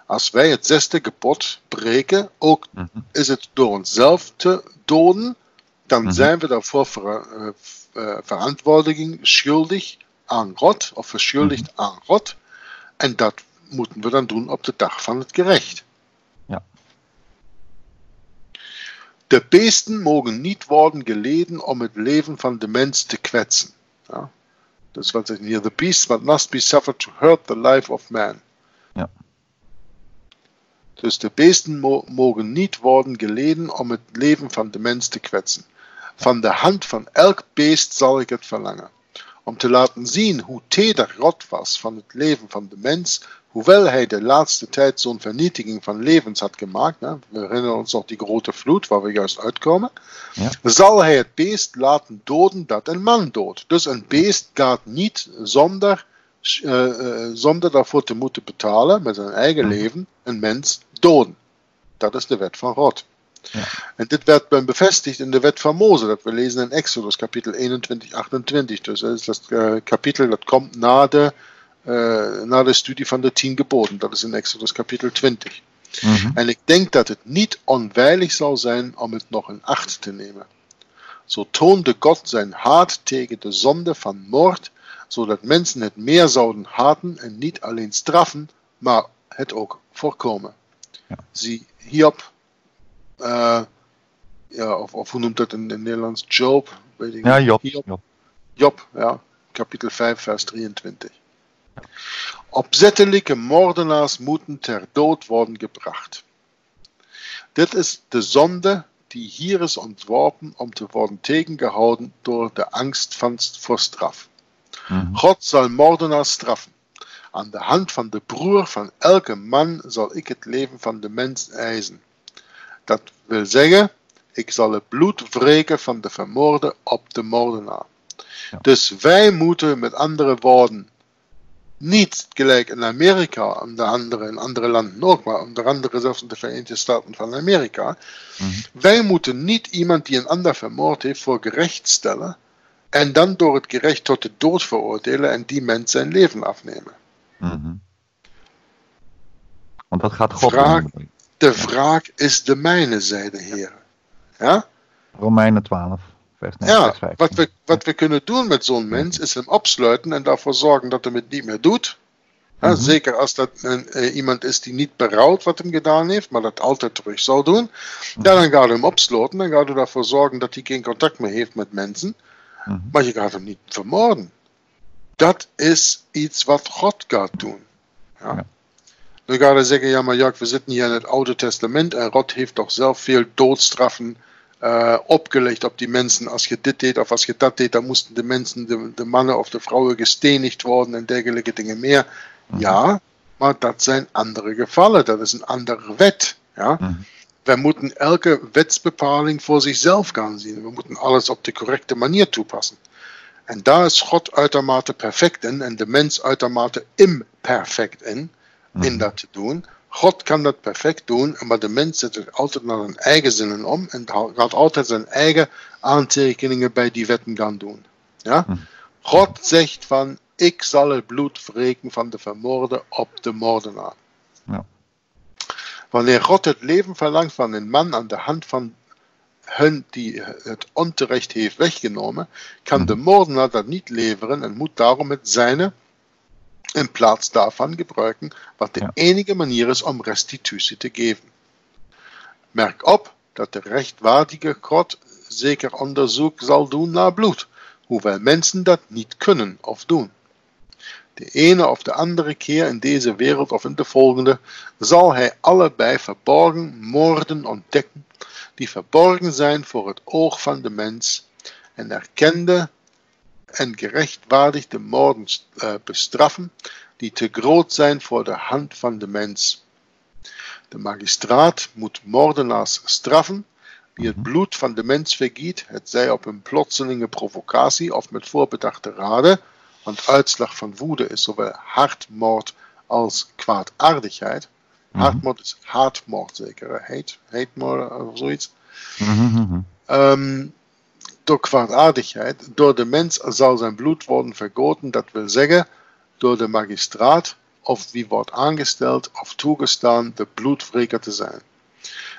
als wij het zesde gebod breken, ook is het door onszelf te doden, dann sind wir davor ver, äh, Verantwortung schuldig an Gott, oder verschuldigt mhm. an Gott, und das müssen wir dann tun auf dem Dach von das Gerecht. Ja. De Beesten mogen nicht worden geleden, um das Leben von dem Menschen zu quetschen. Ja? Das was ich hier, the beasts that must be suffered to hurt the life of man. Ja. Dus de beesten mo- mogen niet worden geleden, um het Leben von dem Menschen zu quetschen. Van de hand van elk beest zal ik het verlangen, om te laten zien hoe teder God was van het leven van de mens, hoewel hij de laatste tijd zo'n vernietiging van levens had gemaakt, ne? We herinneren ons nog die grote vloed, waar we juist uitkomen, ja. Zal hij het beest laten doden dat een man doodt. Dus een beest gaat niet zonder, uh, zonder daarvoor te moeten betalen, met zijn eigen leven, een mens doden. Dat is de wet van God. Ja. En dit werd dan bevestigd in de wet van Mose, dat we lezen in Exodus, kapitel eenentwintig, achtentwintig. Dus dat is dat uh, kapitel dat komt na de, uh, na de studie van de tien geboden. Dat is in Exodus, kapitel twintig. Mm-hmm. En ik denk dat het niet onveilig zou zijn om het nog in acht te nemen. Zo toonde God zijn haat tegen de zonde van moord, zodat mensen het meer zouden haten en niet alleen straffen, maar het ook voorkomen. Ja. Zie hierop. Uh, ja, of, of hoe noemt dat in het Nederlands? Job? Weet ik ja, Job. Job. Job, ja. Kapitel vijf, vers drieëntwintig. Opzettelijke moordenaars moeten ter dood worden gebracht. Dit is de zonde die hier is ontworpen om te worden tegengehouden door de angst van, voor straf. Mm-hmm. God zal moordenaars straffen. Aan de hand van de broer van elke man zal ik het leven van de mens eisen. Dat wil zeggen, ik zal het bloed wreken van de vermoorde op de moordenaar. Ja. Dus wij moeten met andere woorden niet gelijk in Amerika, onder andere in andere landen ook, maar onder andere zelfs in de Verenigde Staten van Amerika. Mm-hmm. Wij moeten niet iemand die een ander vermoord heeft voor gerecht stellen en dan door het gerecht tot de dood veroordelen en die mens zijn leven afnemen. Mm-hmm. Want dat gaat God vraag, de wraak is de mijne, zei de Heer. Ja? Romeinen twaalf. Ja, wat we, wat we kunnen doen met zo'n mens is hem opsluiten en daarvoor zorgen dat hij het niet meer doet. Ja, mm-hmm. Zeker als dat een, uh, iemand is die niet berouwt wat hem gedaan heeft, maar dat altijd terug zou doen. Ja, dan gaat hij hem opsloten, dan gaat hij ervoor zorgen dat hij geen contact meer heeft met mensen. Mm-hmm. Maar je gaat hem niet vermoorden. Dat is iets wat God gaat doen. Ja. Ja. Dan gaat hij zeggen, ja maar Jörg, we zitten hier in het Oude Testament en God heeft toch zelf veel doodstraffen Uh, opgelegd op die mensen. Als je dit deed of als je dat deed, dan moesten de mensen, de, de mannen of de vrouwen gestenigd worden en dergelijke dingen meer. Mm-hmm. Ja, maar dat zijn andere gevallen. Dat is een andere wet. Ja? Mm-hmm. We moeten elke wetsbepaling voor zichzelf gaan zien. We moeten alles op de correcte manier toepassen. En daar is God uitermate perfect in en de mens uitermate imperfect in, mm-hmm. in dat te doen. God kan dat perfect doen, maar de mens zet er altijd naar zijn eigen zinnen om en gaat altijd zijn eigen aantekeningen bij die wetten gaan doen. Ja? God zegt van, ik zal het bloed wreken van de vermoorde op de moordenaar. Ja. Wanneer God het leven verlangt van een man aan de hand van hen die het onterecht heeft weggenomen, kan de moordenaar dat niet leveren en moet daarom het zijne in plaats daarvan gebruiken, wat de ja. enige manier is om restitutie te geven. Merk op dat de rechtvaardige God zeker onderzoek zal doen naar bloed, hoewel mensen dat niet kunnen of doen. De ene of de andere keer in deze wereld of in de volgende zal hij allebei verborgen moorden ontdekken, die verborgen zijn voor het oog van de mens en erkende en gerechtvaardig de moorden bestraffen, die te groot zijn voor de hand van de mens. De magistraat moet moordenaars straffen, die het bloed van de mens vergiet, hetzij op een plotselinge provocatie of met voorbedachte raden, want uitslag van woede is zowel hartmoord als kwaadaardigheid. Mm-hmm. Hartmoord is haatmoord zeker, hate, hatemoord of zoiets. Mm-hmm. Um, Door kwaadaardigheid, door de mens zal zijn bloed worden vergoten, dat wil zeggen, door de magistraat of wie wordt aangesteld of toegestaan de bloedwreker te zijn.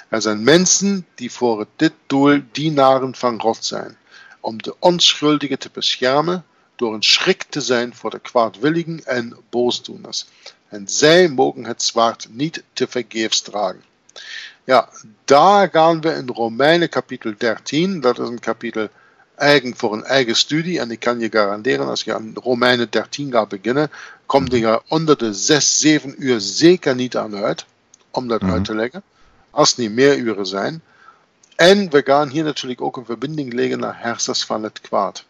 Er zijn mensen die voor dit doel dienaren van God zijn, om de onschuldigen te beschermen, door een schrik te zijn voor de kwaadwilligen en boosdoeners. En zij mogen het zwaard niet te vergeefs dragen. Ja, daar gaan we in Romeinen kapitel dertien, dat is een kapitel eigen voor een eigen studie. En ik kan je garanderen, als je aan Romeinen dertien gaat beginnen, kom je onder de zes, zeven uur zeker niet aan uit, om dat mm-hmm. uit te leggen, als het niet meer uren zijn. En we gaan hier natuurlijk ook een verbinding leggen naar hersens van het kwaad.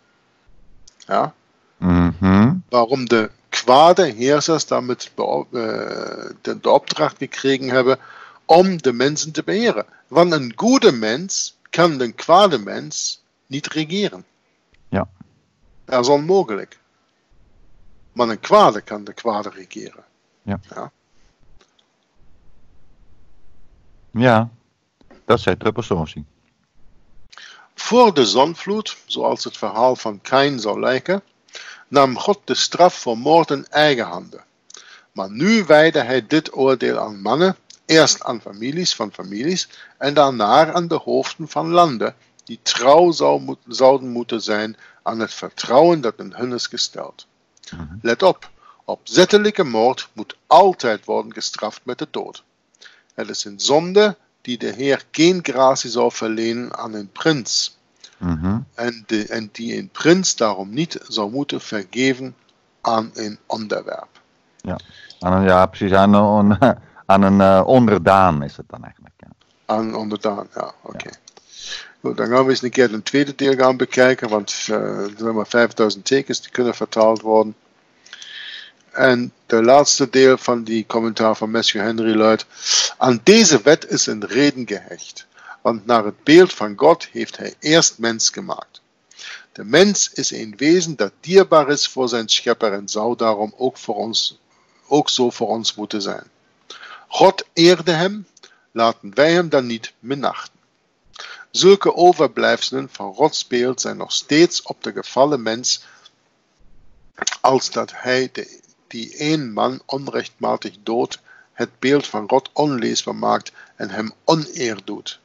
Ja? Mm-hmm. Waarom de kwade hersens damit de opdracht gekregen hebben, om de mensen te beheren. Want een goede mens kan een kwade mens niet regeren. Ja. Dat is onmogelijk. Maar een kwade kan de kwade regeren. Ja. Ja, ja. Dat zei de persoonsie. Voor de zonvloed, zoals het verhaal van Kain zou lijken, nam God de straf voor moord in eigen handen. Maar nu wijdde hij dit oordeel aan mannen, eerst aan families van families en daarna aan de hoofden van landen, die trouw zou, zouden moeten zijn aan het vertrouwen dat in hun is gesteld. Mm-hmm. Let op, opzettelijke moord moet altijd worden gestraft met de dood. Het is een zonde die de Heer geen gratie zou verlenen aan een prins, mm-hmm. en, de, en die een prins daarom niet zou moeten vergeven aan een onderwerp. Ja, ja precies, aan een... Aan een uh, onderdaan is het dan eigenlijk. Ja. aan onderdaan. Ja, oké. Okay. Ja. Goed, dan gaan we eens een keer een tweede deel gaan bekijken, want uh, er zijn maar vijfduizend tekens die kunnen vertaald worden. En de laatste deel van die commentaar van Matthew Henry luidt: aan deze wet is een reden gehecht, want naar het beeld van God heeft hij eerst mens gemaakt. De mens is een wezen dat dierbaar is voor zijn schepper en zou daarom ook, voor ons, ook zo voor ons moeten zijn. God eerde hem, laten wij hem dan niet minachten. Zulke overblijfselen van Gods beeld zijn nog steeds op de gevallen mens, als dat hij de, die één man onrechtmatig doodt, het beeld van God onleesbaar maakt en hem oneer doet.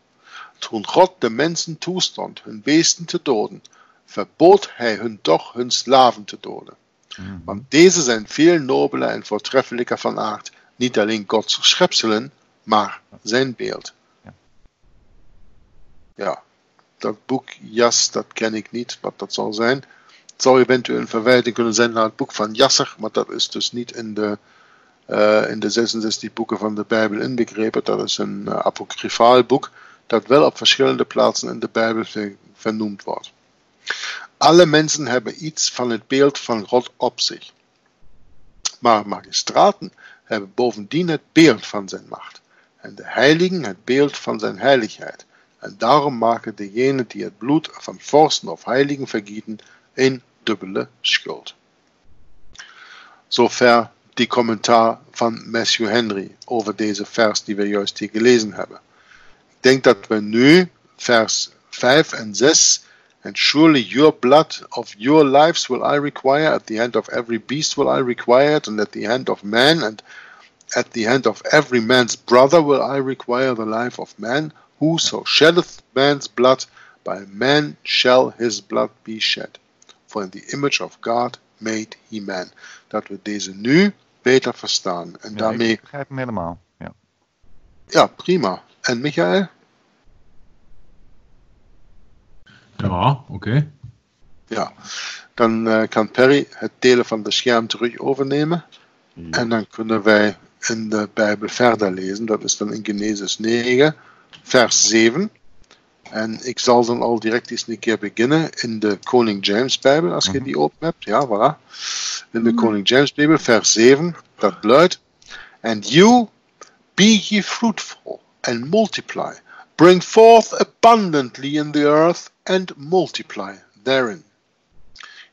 Toen God de mensen toestond hun beesten te doden, verbood hij hun toch hun slaven te doden. Mm. Want deze zijn veel nobeler en voortreffelijker van aard, niet alleen Gods schepselen, maar zijn beeld. Ja, ja, dat boek Jas, dat ken ik niet, wat dat zal zijn. Het zou eventueel een verwijzing kunnen zijn naar het boek van Jasser, maar dat is dus niet in de, uh, in de zesenzestig boeken van de Bijbel inbegrepen. Dat is een uh, apocryfaal boek, dat wel op verschillende plaatsen in de Bijbel ver, vernoemd wordt. Alle mensen hebben iets van het beeld van God op zich. Maar magistraten hebben bovendien het beeld van zijn macht. En de heiligen het beeld van zijn heiligheid. En daarom maken degenen die het bloed van vorsten of heiligen vergieten een dubbele schuld. Zover die commentaar van Matthew Henry over deze vers die we juist hier gelezen hebben. Ik denk dat we nu vers vijf en zes... And surely your blood of your lives will I require, at the hand of every beast will I require it, and at the hand of man, and at the hand of every man's brother will I require the life of man. Whoso sheddeth man's blood, by man shall his blood be shed. For in the image of God made he man. Dat we deze nu beter verstaan. En ja, daarmee... Ik begrijp hem helemaal. Ja. Ja, prima. En Michael? Ja, oké. Okay. Ja, dan uh, kan Perry het delen van de scherm terug overnemen. Ja. En dan kunnen wij in de Bijbel verder lezen. Dat is dan in Genesis negen, vers zeven. En ik zal dan al direct eens een keer beginnen in de Koning James Bijbel, als je mm-hmm. die open hebt. Ja, voilà. In de Koning James Bijbel, vers zeven, dat luidt: And you, be ye fruitful, and multiply. Bring forth abundantly in the earth, and multiply therein.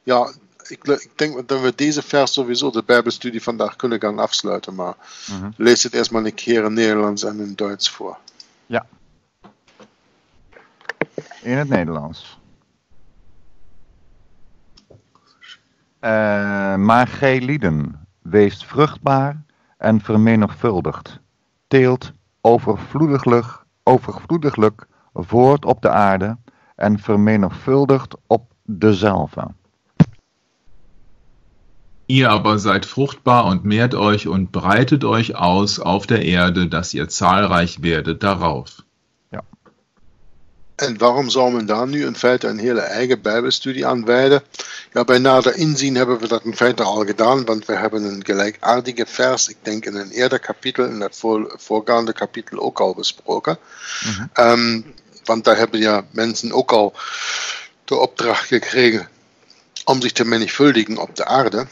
Ja, ik, ik denk dat we deze vers sowieso de Bijbelstudie vandaag kunnen gaan afsluiten, maar mm-hmm. lees het eerst maar een keer in Nederlands en in Duits voor. Ja. In het Nederlands. Uh, maar gij lieden, weest vruchtbaar en vermenigvuldigt, teelt overvloediglijk, overvloediglijk voort op de aarde en vermenigvuldigt op dezelfde. Ihr aber seid fruchtbar und mehrt euch und breitet euch aus auf der Erde, dass ihr zahlreich werdet darauf. Ja. En waarom zou men daar nu in feite een hele eigen Bijbelstudie aan wijden? Ja, bij nader inzien hebben we dat in feite al gedaan, want we hebben een gelijkaardige vers, ik denk in een eerder kapitel, in het voor, voorgaande kapitel ook al besproken. Mm-hmm. Um, Want da hebben ja mensen ook al de opdracht gekregen om zich te menigvuldigen op de aarde.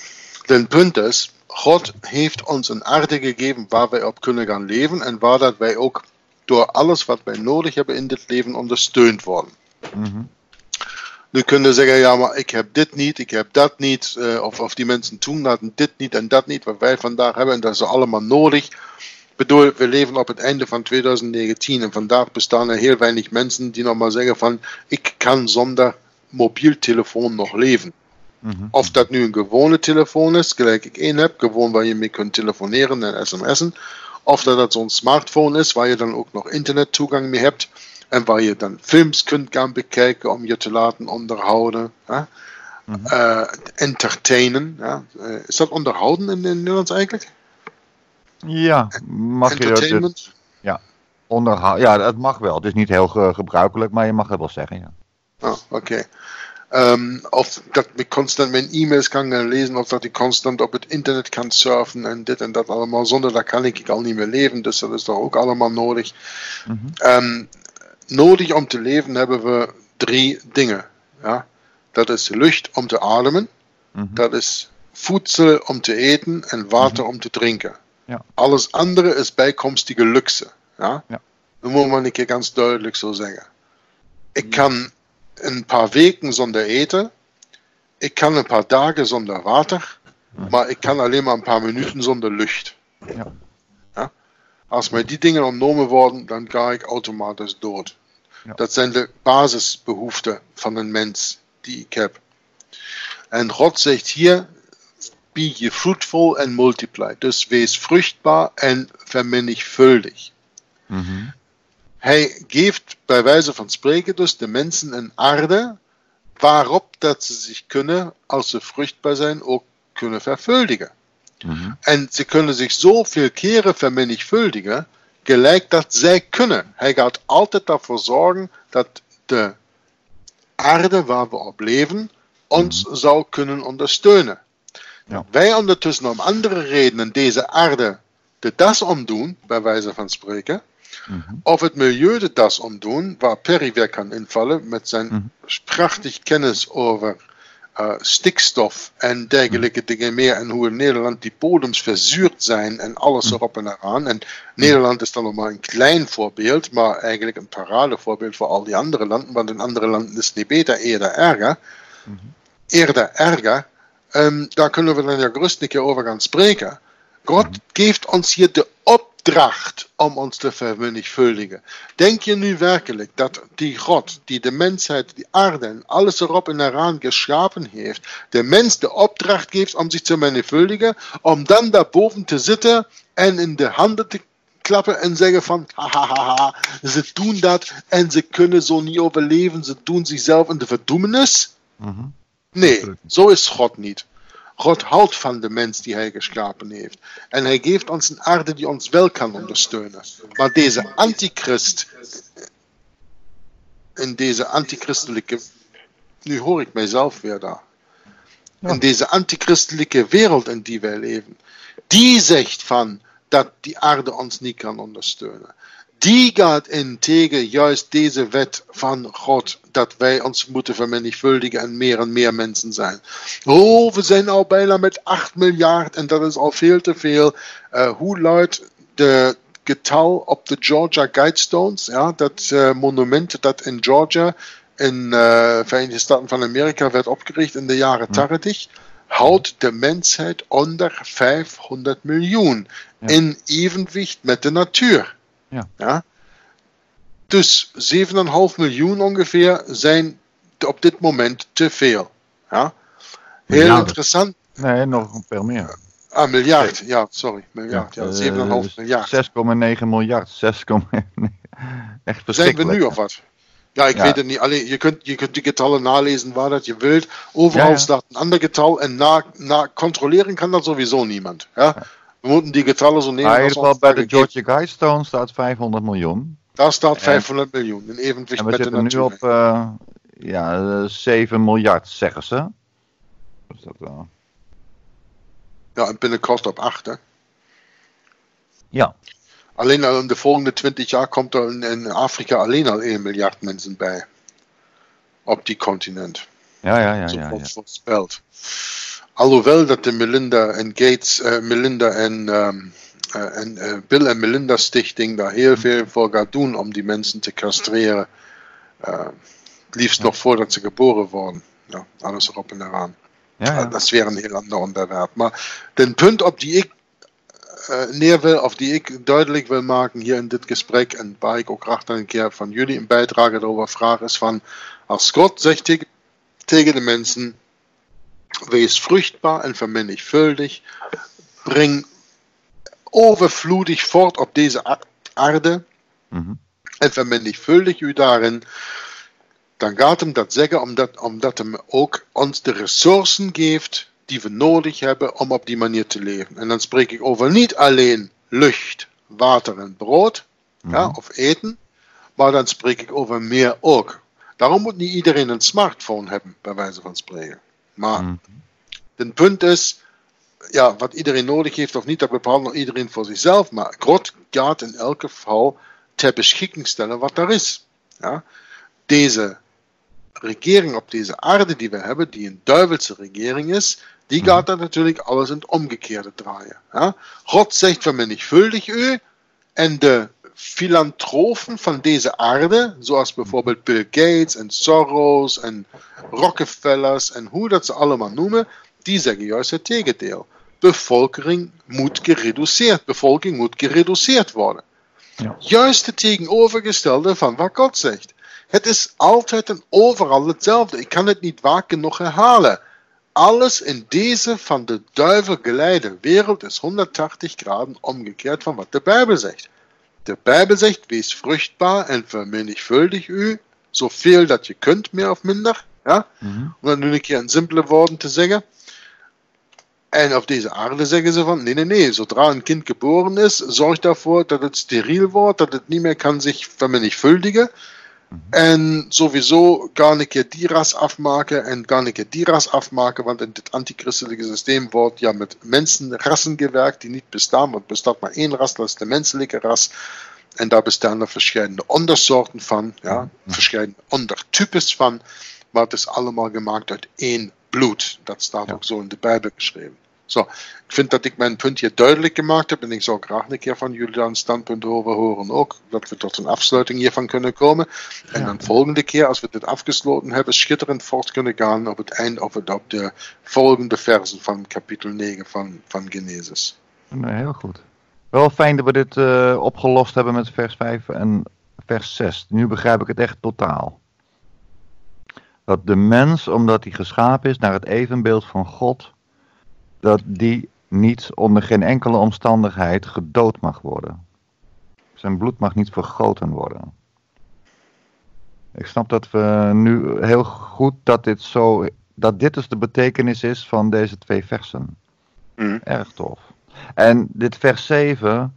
Den punt is, God heeft ons een aarde gegeven waar wij op kunnen gaan leven en waar dat wij ook door alles wat wij nodig hebben in dit leven ondersteund worden. Mm-hmm. Nu kunnen ze zeggen, ja, maar ik heb dit niet, ik heb dat niet, uh, of, of die mensen toen hadden dit niet en dat niet, wat wij vandaag hebben en dat is allemaal nodig. Ik bedoel, we leven op het einde van twintig negentien en vandaag bestaan er heel weinig mensen die nog maar zeggen van, ik kan zonder mobieltelefoon nog leven. Mm-hmm. Of dat nu een gewone telefoon is, gelijk ik één heb, gewoon waar je mee kunt telefoneren en sms'en. Of dat dat zo'n smartphone is, waar je dan ook nog internettoegang mee hebt en waar je dan films kunt gaan bekijken om je te laten onderhouden. Hè? Mm-hmm. Uh, entertainen. Ja? Uh, is dat onderhouden in, in Nederlands eigenlijk? Ja, mag je het, ja, onderhoud, ja, dat mag wel. Het is niet heel ge- gebruikelijk, maar je mag het wel zeggen, ja. Oh, oké. Okay. Ähm, oft, dass wir konstant, wenn E-Mails kann lesen, oft sagt ich konstant, ob das Internet kann surfen und das und das allemal, sondern da kann ich auch nicht mehr leben, das, das ist doch auch allemal nötig. Mhm. Ähm, nötig, um zu leben, haben wir drei Dinge. Ja? Das ist Licht, um zu atmen, mhm. das ist Fuzel, um zu eten und Water, mhm. um zu trinken. Ja. Alles andere ist beikommstige Luxe. Ja? Ja. Das muss man nicht ganz deutlich so sagen. Ich kann ein paar Wegen sonder Ete, ich kann ein paar Tage sonder Water, aber ich kann allein mal ein paar Minuten sonder Licht. Ja. Ja? Als mir die Dinge entnommen worden, dann gehe ich automatisch dort. Ja. Das sind die Basisbehoefte von einem Mensch, die ich habe. Und Gott sagt hier, be ye fruitful and multiply. Das wes fruchtbar und vermenigvöldig. Mhm. Hij geeft bei Weise von Spreken dus de Menschen een Aarde, waarop dat ze zich kunnen, als ze fruchtbaar zijn, ook kunnen vervuldigen. Mm-hmm. En ze kunnen zich zoveel keren vermenigvuldigen, gelijk dat zij kunnen. Hij gaat altijd daarvoor zorgen dat de Aarde waar we op leven, ons mm-hmm. zou kunnen ondersteunen. Ja. Wij ondertussen om andere redenen deze Aarde de das omdoen, bij Weise van Spreken, Mhm. Auf das Milieu das umtun, war Perry Winkel infallen mit seinem mhm. sprachlich Kenntnis über äh, Stickstoff und dergleichen mhm. Dinge mehr und wie in Nederland die Bodems versucht sein und alles mhm. erop und heran. Und Nederland ist dann nochmal ein kleines Vorbild, aber eigentlich ein Paradevorbild für all die anderen Landen, weil in anderen Landen ist nicht besser, eher der Ärger. Mhm. Eher der Ärger. Ähm, da können wir dann ja größtlich über ganz sprechen. Gott mhm. gibt uns hier die Opdracht, um uns zu vermenigvuldigen. Denk je nu werkelijk dat die God, die de mensheid, die aarde en alles erop en eraan geschapen heeft, de mens de opdracht geeft om zich te vermenigvuldigen, om dan daarboven te zitten en in de handen te klappen en zeggen van, hahaha, ze doen dat en ze kunnen zo niet overleven, ze doen zichzelf in de verdoemenis? Mhm. Nee, zo is God niet. Gott haut von dem Mensch, die er geschapen heeft. Und er gibt uns eine Erde, die uns wel kann unterstützen. Aber dieser Antichrist, in dieser antichristliche, nu höre ich mich selbst wieder da, ja. in dieser antichristliche Welt, in die wir leben, die sagt von, dass die Erde uns nicht kann unterstützen. Die geht in tegen juist deze wet van God, dat wij ons moeten vermenigvuldigen en meer en meer mensen zijn. Oh, we zijn al bijna met acht miljard en dat is al veel te veel. Uh, hoe luidt de getal op de Georgia Guidestones, ja, dat uh, monument dat in Georgia in de uh, Verenigde Staten van Amerika werd opgericht in de jaren tachtig? Haut de mensheid onder vijfhonderd miljoen ja. in evenwicht met de natuur. Ja. Ja? Dus zeven komma vijf miljoen ongeveer zijn op dit moment te veel. Ja? Heel miljard. Interessant. Nee, nog veel meer. Ah, miljard. Ja, sorry. Miljard. Ja, ja, zeven komma vijf miljard. zes komma negen miljard. zes komma negen. Echt verschrikkelijk. Zijn we nu of wat? Ja, ik ja. weet het niet. Allee, je, kunt, je kunt die getallen nalezen waar dat je wilt. Overal ja, ja. staat een ander getal en na, na controleren kan dat sowieso niemand. Ja. Ja. We moeten die getallen zo nemen. In ieder geval bij de Georgia Guidestone staat vijfhonderd miljoen. Daar staat vijfhonderd miljoen. In evenwicht met de natuur. En we zitten nu op uh, ja, zeven miljard, zeggen ze. Is dat wel? Ja, en binnenkort op acht, hè? Ja. Alleen al in de volgende twintig jaar komt er in Afrika alleen al één miljard mensen bij. Op die continent. Ja, ja, ja. Zo ja, wordt ja. voorspeld. Alhoewel dat de Melinda en Gates, uh, Melinda en, um, uh, en uh, Bill en Melinda Stichting daar heel veel voor gaat doen om die mensen te castreren. Uh, liefst nog voordat ze geboren worden. Ja, alles erop en eraan. Ja, ja. Uh, dat is weer een heel ander onderwerp. Maar den punt op die ik uh, neer wil, of die ik duidelijk wil maken hier in dit gesprek, en waar ik ook graag dan een keer van jullie een bijdrage erover vraag, is van, als God zegt tegen, tegen de mensen, wees fruchtbar und vermenigvöldig, bring overflutig fort auf diese Erde mhm. und vermenigvöldig u darin, dann gaat hem dat zeggen, omdat, omdat hem ook ons de Ressourcen geeft die we nodig hebben om op die manier te leven. En dan spreek ik over niet alleen lucht, water en brood, mhm. ja, of eten, maar dan spreek ik over meer ook. Daarom moet niet iedereen een smartphone hebben, bij wijze van spreken. Maar mm. het punt is, ja, wat iedereen nodig heeft of niet, dat bepaalt nog iedereen voor zichzelf. Maar God gaat in elk geval ter beschikking stellen wat daar is. Ja? Deze regering op deze aarde die we hebben, die een duivelse regering is, die mm. gaat dan natuurlijk alles in het omgekeerde draaien. Ja? God zegt, vermenigvuldig u, en de Philanthropen van deze aarde, zoals bijvoorbeeld Bill Gates en Soros en Rockefellers en hoe dat ze allemaal noemen, die zeggen juist het tegendeel. Bevolking moet gereduceerd, bevolking moet gereduceerd worden. Ja. Juist het tegenovergestelde van wat God zegt. Het is altijd en overal hetzelfde. Ik kan het niet vaak genoeg herhalen. Alles in deze van de duivel geleide wereld is honderdtachtig graden omgekeerd van wat de Bijbel zegt. De Bijbel zegt, wees vruchtbaar en vermenigvuldig u, zoveel dat je kunt, meer of minder. Ja? Mm-hmm. Om dat nu een keer in simpele woorden te zeggen. En op deze aarde zeggen ze van, nee, nee, nee, zodra een kind geboren is, zorg daarvoor dat het steriel wordt, dat het niet meer kan zich vermenigvuldigen. Mm-hmm. En sowieso kan ik je die ras afmaken en kan ik je die ras afmaken, want in dit antichristelijke systeem wordt ja met mensenrassen gewerkt, die niet bestaan, want er bestaat maar één ras, dat is de menselijke ras. En daar bestaan er verschillende ondersoorten van, ja, mm-hmm. verschillende ondertypes van, maar het is allemaal gemaakt uit één bloed. Dat staat ja. ook zo in de Bijbel geschreven. Zo, ik vind dat ik mijn punt hier duidelijk gemaakt heb en ik zou graag een keer van jullie een standpunt over horen ook, dat we tot een afsluiting hiervan kunnen komen. En ja. dan volgende keer, als we dit afgesloten hebben, schitterend voort kunnen gaan op het eind, op, het, op de volgende versen van kapitel negen van, van Genesis. Nee, heel goed. Wel fijn dat we dit uh, opgelost hebben met vers vijf en vers zes. Nu begrijp ik het echt totaal. Dat de mens, omdat hij geschapen is naar het evenbeeld van God, dat die niet onder geen enkele omstandigheid gedood mag worden. Zijn bloed mag niet vergoten worden. Ik snap dat we nu heel goed dat dit zo, dat dit dus de betekenis is van deze twee versen. Mm. Erg tof. En dit vers zeven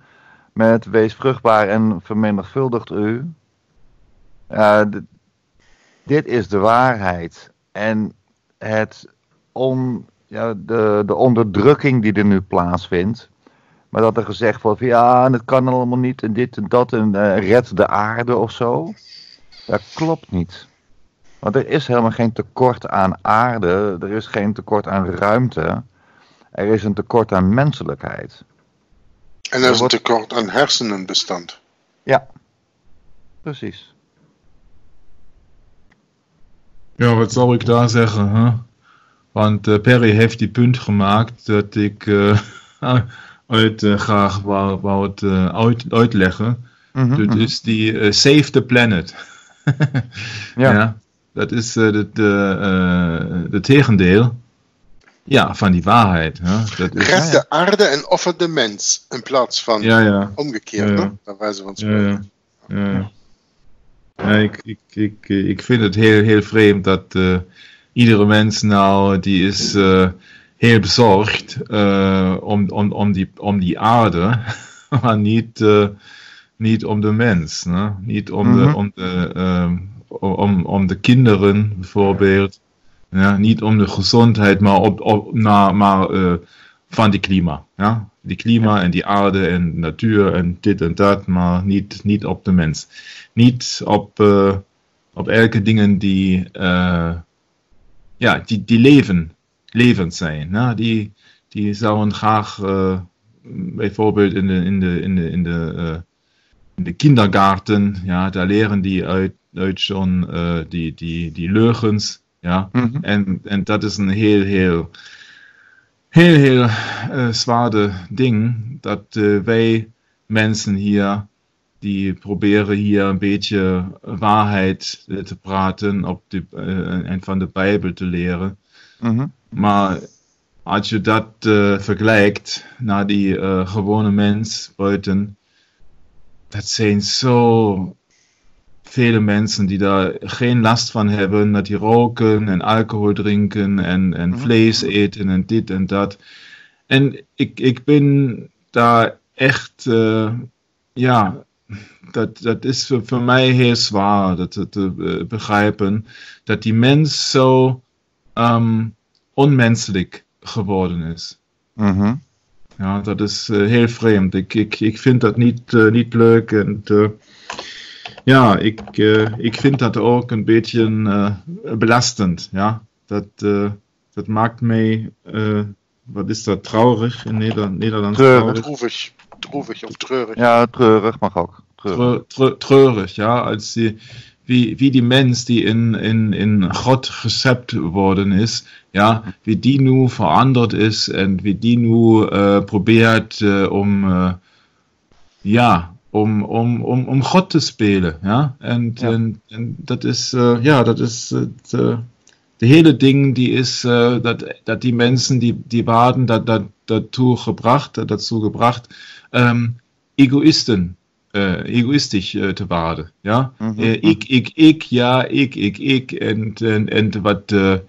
met wees vruchtbaar en vermenigvuldigt u. Uh, d- dit is de waarheid. En het on... Ja, de, de onderdrukking die er nu plaatsvindt. Maar dat er gezegd wordt van ja, dat kan allemaal niet en dit en dat en uh, red de aarde of zo. Dat klopt niet. Want er is helemaal geen tekort aan aarde. Er is geen tekort aan ruimte. Er is een tekort aan menselijkheid. En er is een tekort aan hersenenbestand. Ja, precies. Ja, wat zal ik daar zeggen, hè? Want uh, Perry heeft die punt gemaakt dat ik uh, uit uh, graag wou, wou het uh, uit, uitleggen. Mm-hmm, dat mm-hmm. is die uh, Save the Planet. ja. ja. Dat is uh, het uh, tegendeel ja, van die waarheid. Hè? Dat is, red de ja. aarde en offer de mens in plaats van ja, ja. omgekeerd. Ja, ja. Daar wijzen we ons ja, ja. ja, ja. ja ik, ik, ik, ik vind het heel, heel vreemd dat... Uh, Iedere mens nou, die is uh, heel bezorgd uh, om, om, om, die, om die aarde, maar niet, uh, niet om de mens. Ne? Niet om, mm-hmm. de, om, de, um, om, om de kinderen bijvoorbeeld. Ja? Niet om de gezondheid, maar, op, op, na, maar uh, van die klima. Ja? Die klima ja. en die aarde en natuur en dit en dat, maar niet, niet op de mens. Niet op, uh, op elke dingen die... Uh, Ja, die, die leven, levend zijn. Ne? Die, die zouden graag uh, bijvoorbeeld in de, in de, in de, in de, uh, in de kindergarten, ja, daar leren die uit, uit schon uh, die, die, die leugens. Ja? Mm-hmm. En, en dat is een heel, heel, heel, heel uh, zware ding, dat uh, wij mensen hier, die proberen hier een beetje waarheid te praten op de, uh, en van de Bijbel te leren. Mm-hmm. Maar als je dat uh, vergelijkt naar die uh, gewone mens buiten, dat zijn zo vele mensen die daar geen last van hebben, dat die roken en alcohol drinken en, en mm-hmm. vlees eten en dit en dat. En ik, ik ben daar echt, uh, ja... dat, dat is voor mij heel zwaar dat te begrijpen dat die mens zo um, onmenselijk geworden is. Mm-hmm. Ja, dat is heel vreemd. Ik, ik, ik vind dat niet, uh, niet leuk en uh, ja, ik, uh, ik vind dat ook een beetje uh, belastend. Ja, dat, uh, dat maakt mij, uh, wat is dat, traurig in Neder- Nederland? Treurig. Treurig. Treurig of treurig. Ja, treurig mag ook. Treurig, Tre- treurig ja, als die, wie, wie die mens die in, in, in God gezept worden is, ja, wie die nu veranderd is en wie die nu uh, probeert uh, om, uh, ja, om, om, om, om God te spelen, ja, en, ja. en, en dat is, uh, ja, dat is het, uh, de hele ding die is, uh, dat, dat die mensen die, die waren dat, dat, dazu gebracht, dazu gebracht, ähm, Egoisten, äh, egoistisch äh, te waren, ja, mhm. äh, ich, ich, ich, ja, ich, ich, ich, und, und, und wat, äh,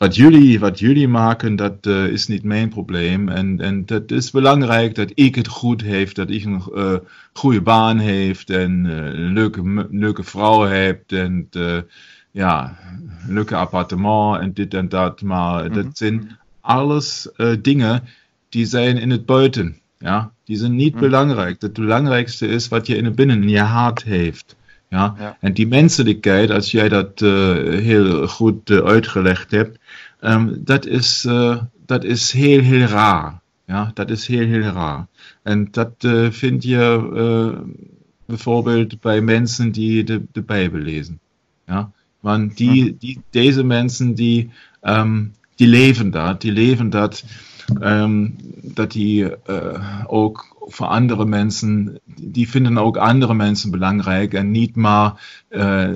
Wat jullie, wat jullie maken, dat uh, is niet mijn probleem. En, en dat is belangrijk dat ik het goed heb, dat ik een uh, goede baan heb en uh, een leuke, m- leuke vrouw heb en uh, ja, een leuke appartement en dit en dat. Maar mm-hmm. dat zijn alles uh, dingen die zijn in het buiten. Ja? Die zijn niet mm-hmm. belangrijk. Het belangrijkste is wat je in het binnen, in je hart heeft. Ja? Ja. En die menselijkheid, als jij dat uh, heel goed uh, uitgelegd hebt, um, dat is, uh, dat is heel, heel raar. Ja, dat is heel, heel raar. En dat uh, vind je uh, bijvoorbeeld bij mensen die de, de Bijbel lezen. Ja? Want die, die, deze mensen, die, um, die leven dat, die leven dat, um, dat die uh, ook... Voor andere mensen, die vinden ook andere mensen belangrijk en niet maar uh,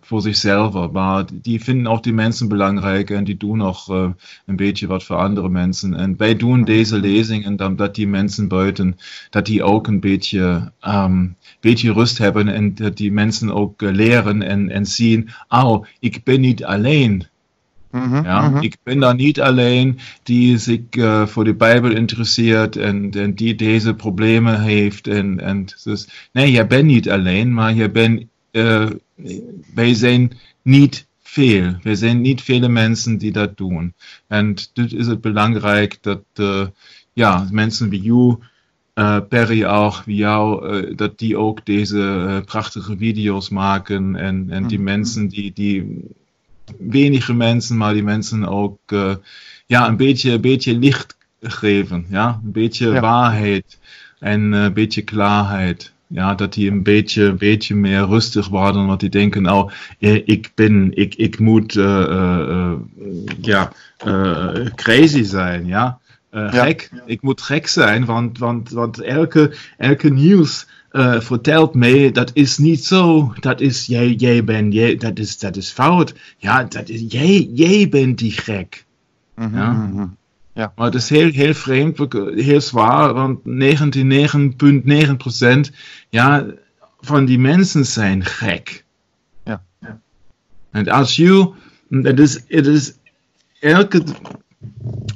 voor zichzelf, maar die vinden ook die mensen belangrijk en die doen ook uh, een beetje wat voor andere mensen. En wij doen deze lezingen, dat die mensen buiten, dat die ook een beetje, um, beetje rust hebben en dat die mensen ook leren en, en zien, oh, ik ben niet alleen. Mm-hmm, ja, mm-hmm. Ich bin da nicht allein, die sich äh, für die Bibel interessiert und, und die diese Probleme hilft. Und, und ist, nee, ich bin nicht allein, aber ich bin, äh, wir sind nicht viel. Wir sind nicht viele Menschen, die das tun. Und das ist belangreich, dass äh, ja, Menschen wie you, äh, Perry auch, wie jou, äh, dass die auch diese äh, prachtige Videos machen und, und die mm-hmm. Menschen, die, die wenige mensen, maar die mensen ook uh, ja, een, beetje, een beetje licht geven. Ja? Een beetje ja. waarheid en uh, een beetje klaarheid. Ja? Dat die een beetje, een beetje meer rustig worden, want die denken, oh, ik ben, ik, ik moet uh, uh, ja, uh, crazy zijn. Ja? Uh, ja. Gek. Ja. Ik moet gek zijn, want, want, want elke, elke nieuws... Uh, vertelt mij, dat is niet zo, dat is, jij, jij bent, jij, dat is, dat is fout. Ja, dat is, jij, jij bent die gek. Mm-hmm, ja. Mm-hmm. Ja. Maar het is heel, heel vreemd, heel zwaar, want negenennegentig komma negen procent ja, van die mensen zijn gek. Ja. Ja. En als je, het is, het is elke...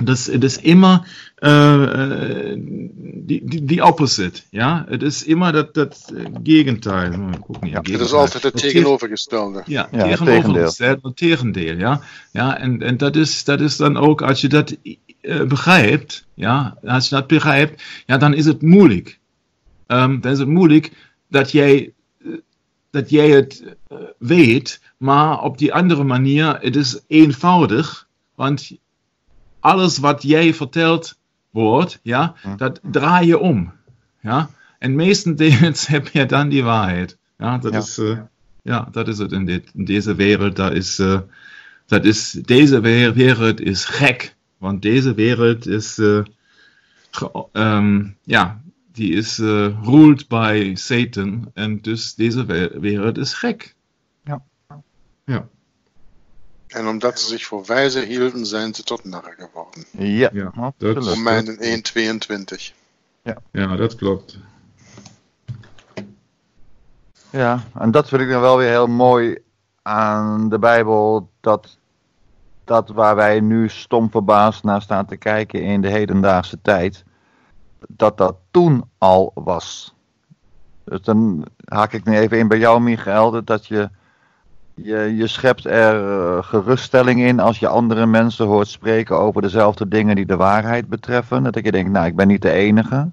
Das, das ist immer äh, die, die, die Opposite, ja. Es ist immer das, das Gegenteil. Mal gucken, ja, Gegenteil. Das ist altijd das Tegenovergestellte. Ja, ja, Tegenovergestellte und Tegendeel, ja. Ja, und, und das ist, das ist dann auch, als je das äh, begreift, ja, als je das begreift, ja, dann ist es moeilijk. Ähm, dann ist es moeilijk, dass jij, dass jij het äh, weet, maar op die andere manier, het is eenvoudig, want alles wat jij verteld wordt, ja, dat draai je om. Ja? En meestendeels heb je dan die waarheid. Ja, dat ja. is, uh, ja, dat is het in, dit, in deze wereld. Dat is, uh, dat is, deze wereld is gek. Want deze wereld is, uh, ge, um, ja, die is uh, ruled by Satan. En dus deze wereld is gek. Ja. Ja. En omdat ze zich voor wijzen hielden, zijn ze tot narren geworden. Ja, ja, dat Romeinen één tweeëntwintig. Ja. Ja, dat klopt. Ja, en dat vind ik dan wel weer heel mooi aan de Bijbel. Dat, dat waar wij nu stom verbaasd naar staan te kijken in de hedendaagse tijd. Dat dat toen al was. Dus dan haak ik nu even in bij jou, Michael, dat je, je, je schept er uh, geruststelling in als je andere mensen hoort spreken over dezelfde dingen die de waarheid betreffen. Dat je denkt, nou, ik ben niet de enige.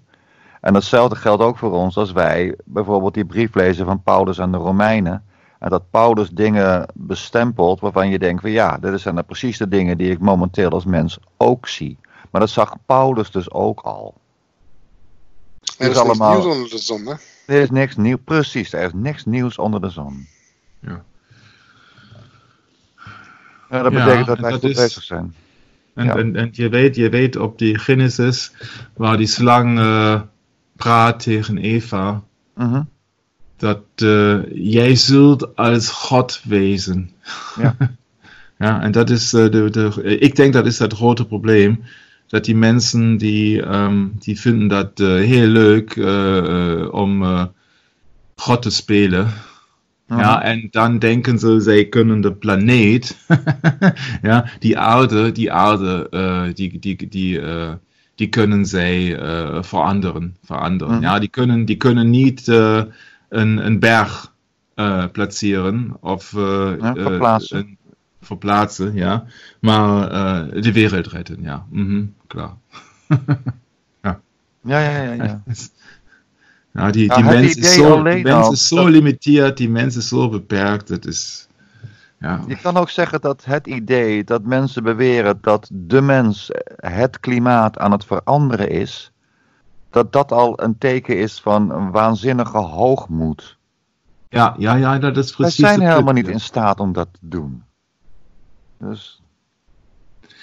En datzelfde geldt ook voor ons als wij bijvoorbeeld die brief lezen van Paulus aan de Romeinen. En dat Paulus dingen bestempelt waarvan je denkt van ja, dit zijn precies de dingen die ik momenteel als mens ook zie. Maar dat zag Paulus dus ook al. Er is, is allemaal... niks nieuws onder de zon, hè? Er is niks nieuws, precies. Er is niks nieuws onder de zon. Ja. Ja, dat betekent ja, dat wij goed is... bezig zijn. En, ja. en, en je, weet, je weet op die Genesis, waar die slang praat tegen Eva, uh-huh. dat uh, jij zult als God wezen. Ja. Ja, en dat is, uh, de, de, ik denk dat is dat grote probleem, dat die mensen die, um, die vinden dat uh, heel leuk uh, om uh, God te spelen. Uh-huh. Ja, en dan denken ze, zij kunnen de planeet, ja, die aarde, die aarde, uh, die, die, die, uh, die kunnen zij uh, veranderen, veranderen. Uh-huh. Ja, die kunnen, die kunnen niet uh, een, een berg uh, placeren of uh, ja, verplaatsen. Uh, een, verplaatsen, ja, maar uh, de wereld retten, ja, mm-hmm, klar. Ja, ja, ja, ja. ja. Ja, die, ja, die mens is zo, die mens is zo limitiert, die mens is zo beperkt. Dat is, ja. Je kan ook zeggen dat het idee dat mensen beweren dat de mens het klimaat aan het veranderen is, dat dat al een teken is van een waanzinnige hoogmoed. Ja, ja, ja, dat is precies. Wij zijn helemaal niet in staat om dat te doen. Dus.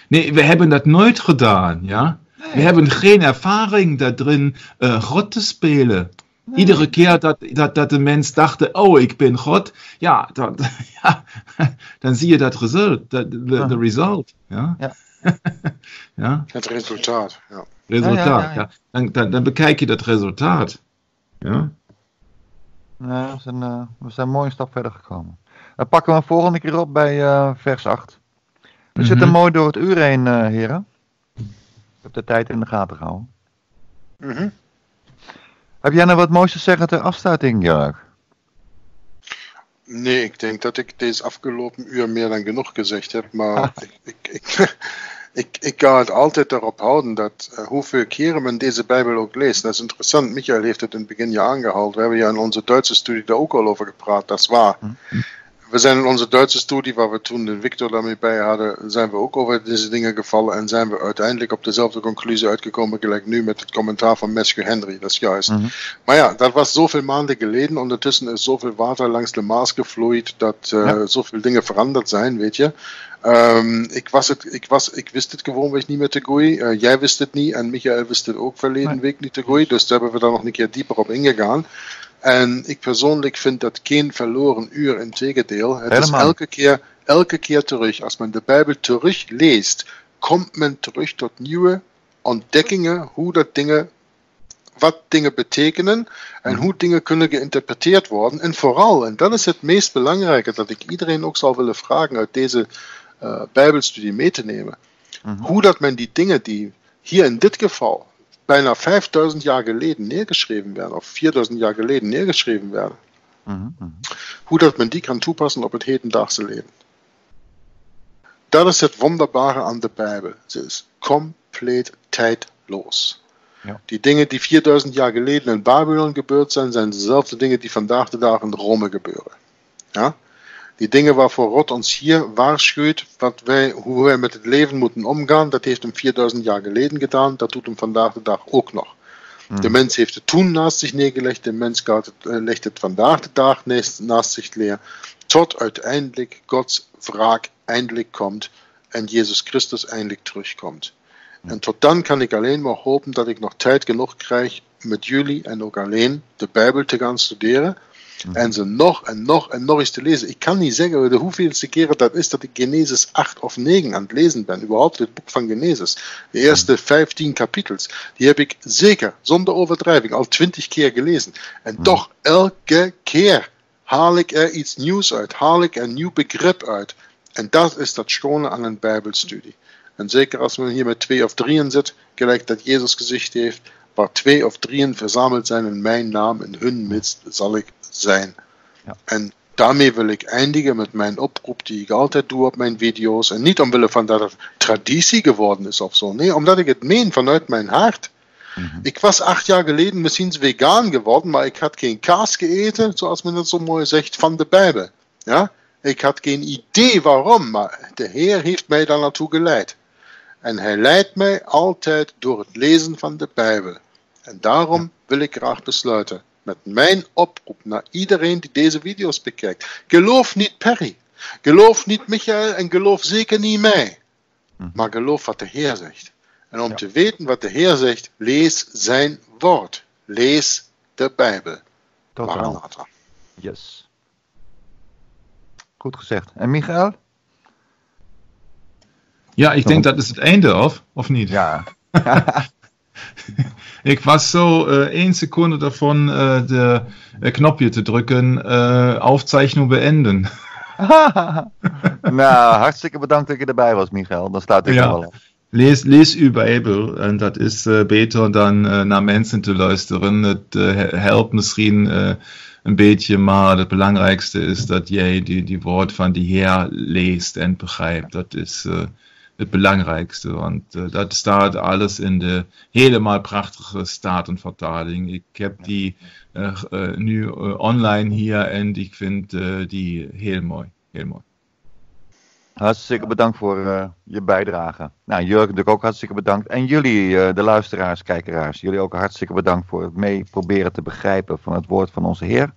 Nee, we hebben dat nooit gedaan, ja. Nee. We hebben geen ervaring daarin uh, God te spelen. Nee. Iedere keer dat, dat, dat de mens dacht, oh, ik ben God, ja, dat, ja dan zie je dat result, de, de, de result. Ja. Ja. Ja. Het resultaat, ja. Resultaat, ja. ja, ja, ja. ja. Dan, dan, dan bekijk je dat resultaat. Ja. Ja, we, zijn, uh, we zijn een mooie stap verder gekomen. Dan pakken we een volgende keer op bij uh, vers acht. We mm-hmm. zitten mooi door het uur heen, uh, heren. Ik heb de tijd in de gaten gehouden. Mm-hmm. Heb jij nou wat moois te zeggen ter afsluiting, Jörg? Nee, ik denk dat ik deze afgelopen uur meer dan genoeg gezegd heb. Maar ik, ik, ik, ik, ik kan het altijd erop houden dat uh, hoeveel keren men deze Bijbel ook leest. Dat is interessant. Michael heeft het in het begin ja aangehaald. We hebben ja in onze Duitse studie daar ook al over gepraat. Dat is waar. Mm-hmm. We zijn in onze Duitse studie, waar we toen den Victor daarmee bij hadden, zijn we ook over deze dingen gevallen en zijn we uiteindelijk op dezelfde conclusie uitgekomen, gelijk nu met het commentaar van Matthew Henry, dat is juist. Mm-hmm. Maar ja, dat was zoveel maanden geleden, ondertussen is zoveel water langs de Maas gevloeid, dat uh, ja. zoveel dingen veranderd zijn, weet je. Um, ik, was het, ik, was, ik wist het gewoonweg niet meer te goed. Uh, jij wist het niet en Michael wist het ook verleden nee. week niet te goed, dus daar hebben we dan nog een keer dieper op ingegaan. En ik persoonlijk vind dat geen verloren uur, in tegendeel. Het Helemaal. Is elke keer, elke keer terug. Als man de Bijbel terugleest, kommt man terug tot nieuwe ontdekkingen, hoe dat dingen, wat dingen betekenen en hoe dingen kunnen geïnterpreteerd worden. En vooral, en dat is het meest belangrijke, dat ik iedereen ook zou willen vragen uit deze uh, Bijbelstudie mee te nemen. Mm-hmm. Hoe dat men die dingen, die hier in dit geval bijna vijfduizend jaar geleden neergeschreven werden, of vierduizend jaar geleden neergeschreven werden. Mm-hmm. Hoe dat men die kan toepassen op het hedendaagse leven. Dat is het wonderbare aan de Bijbel. Ze is compleet tijdloos. Ja. Die dingen die vierduizend jaar geleden in Babylon gebeurd zijn, zijn dezelfde dingen die vandaag de dag in Rome gebeuren. Ja? Die dingen waarvoor God ons hier waarschuwt, wat wij, hoe wij met het leven moeten omgaan, dat heeft hem vierduizend jaar geleden gedaan, dat doet hem vandaag de dag ook nog. Hmm. De mens heeft het toen naast zich neergelegd, de mens gaat het, uh, legt het vandaag de dag naast zich neer, tot uiteindelijk Gods wraak eindelijk komt en Jezus Christus eindelijk terugkomt. Hmm. En tot dan kan ik alleen maar hopen dat ik nog tijd genoeg krijg met jullie en ook alleen de Bijbel te gaan studeren. En ze nog en nog en nog eens te lezen. Ik kan niet zeggen de hoeveelste keren dat is dat ik Genesis acht of negen aan het lezen ben. Überhaupt het boek van Genesis. De eerste vijftien kapitels. Die heb ik zeker, zonder overdrijving, al twintig keer gelezen. En toch elke keer haal ik er iets nieuws uit. Haal ik een nieuw begrip uit. En dat is dat schone aan een Bijbelstudie. En zeker als men hier met twee of drieën zit, gelijk dat Jezus gezicht heeft. waar twee of drieën verzameld zijn in mijn naam, in hun midst zal ik zijn. Ja. En daarmee wil ik eindigen met mijn oproep die ik altijd doe op mijn video's. En niet omwille van dat het traditie geworden is of zo. Nee, omdat ik het meen vanuit mijn hart. Mhm. Ik was acht jaar geleden misschien vegan geworden, maar ik had geen kaas gegeten, zoals men dat zo mooi zegt, van de Bijbel. Ja? Ik had geen idee waarom, maar de Heer heeft mij daar naartoe geleid. En hij leidt mij altijd door het lezen van de Bijbel. En daarom ja. wil ik graag besluiten met mijn oproep naar iedereen die deze video's bekijkt. Geloof niet Perry, geloof niet Michael en geloof zeker niet mij. Hm. Maar geloof wat de Heer zegt. En om ja. te weten wat de Heer zegt, lees zijn woord. Lees de Bijbel. Maranatha. Yes. Goed gezegd. En Michael? Ja, ik denk dat is het einde, of? Of niet? Ja. Ik was zo äh, één Sekunde davon, äh, de äh, knopje te drukken, äh, Aufzeichnung beenden. Nou, hartstikke bedankt dat je erbij was, Michael. Dan staat ik ja. er wel op. Lees, lees uw Bijbel en dat is uh, beter dan uh, naar mensen te luisteren. Het uh, helpt misschien uh, een beetje, maar het belangrijkste is dat jij die, die woord van de Heer leest en begrijpt. Dat is uh, het belangrijkste, want uh, dat staat alles in de helemaal prachtige Statenvertaling. Ik heb die uh, uh, nu uh, online hier en ik vind uh, die heel mooi, heel mooi. Hartstikke bedankt voor uh, je bijdrage. Nou, Jörg natuurlijk ook hartstikke bedankt. En jullie, uh, de luisteraars, kijkeraars, jullie ook hartstikke bedankt voor het mee proberen te begrijpen van het woord van onze Heer.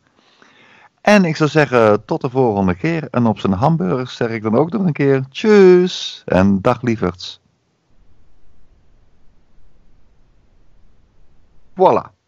En ik zou zeggen, tot de volgende keer. En op zijn hamburgers zeg ik dan ook nog een keer, tjus en dag lieverds. Voilà.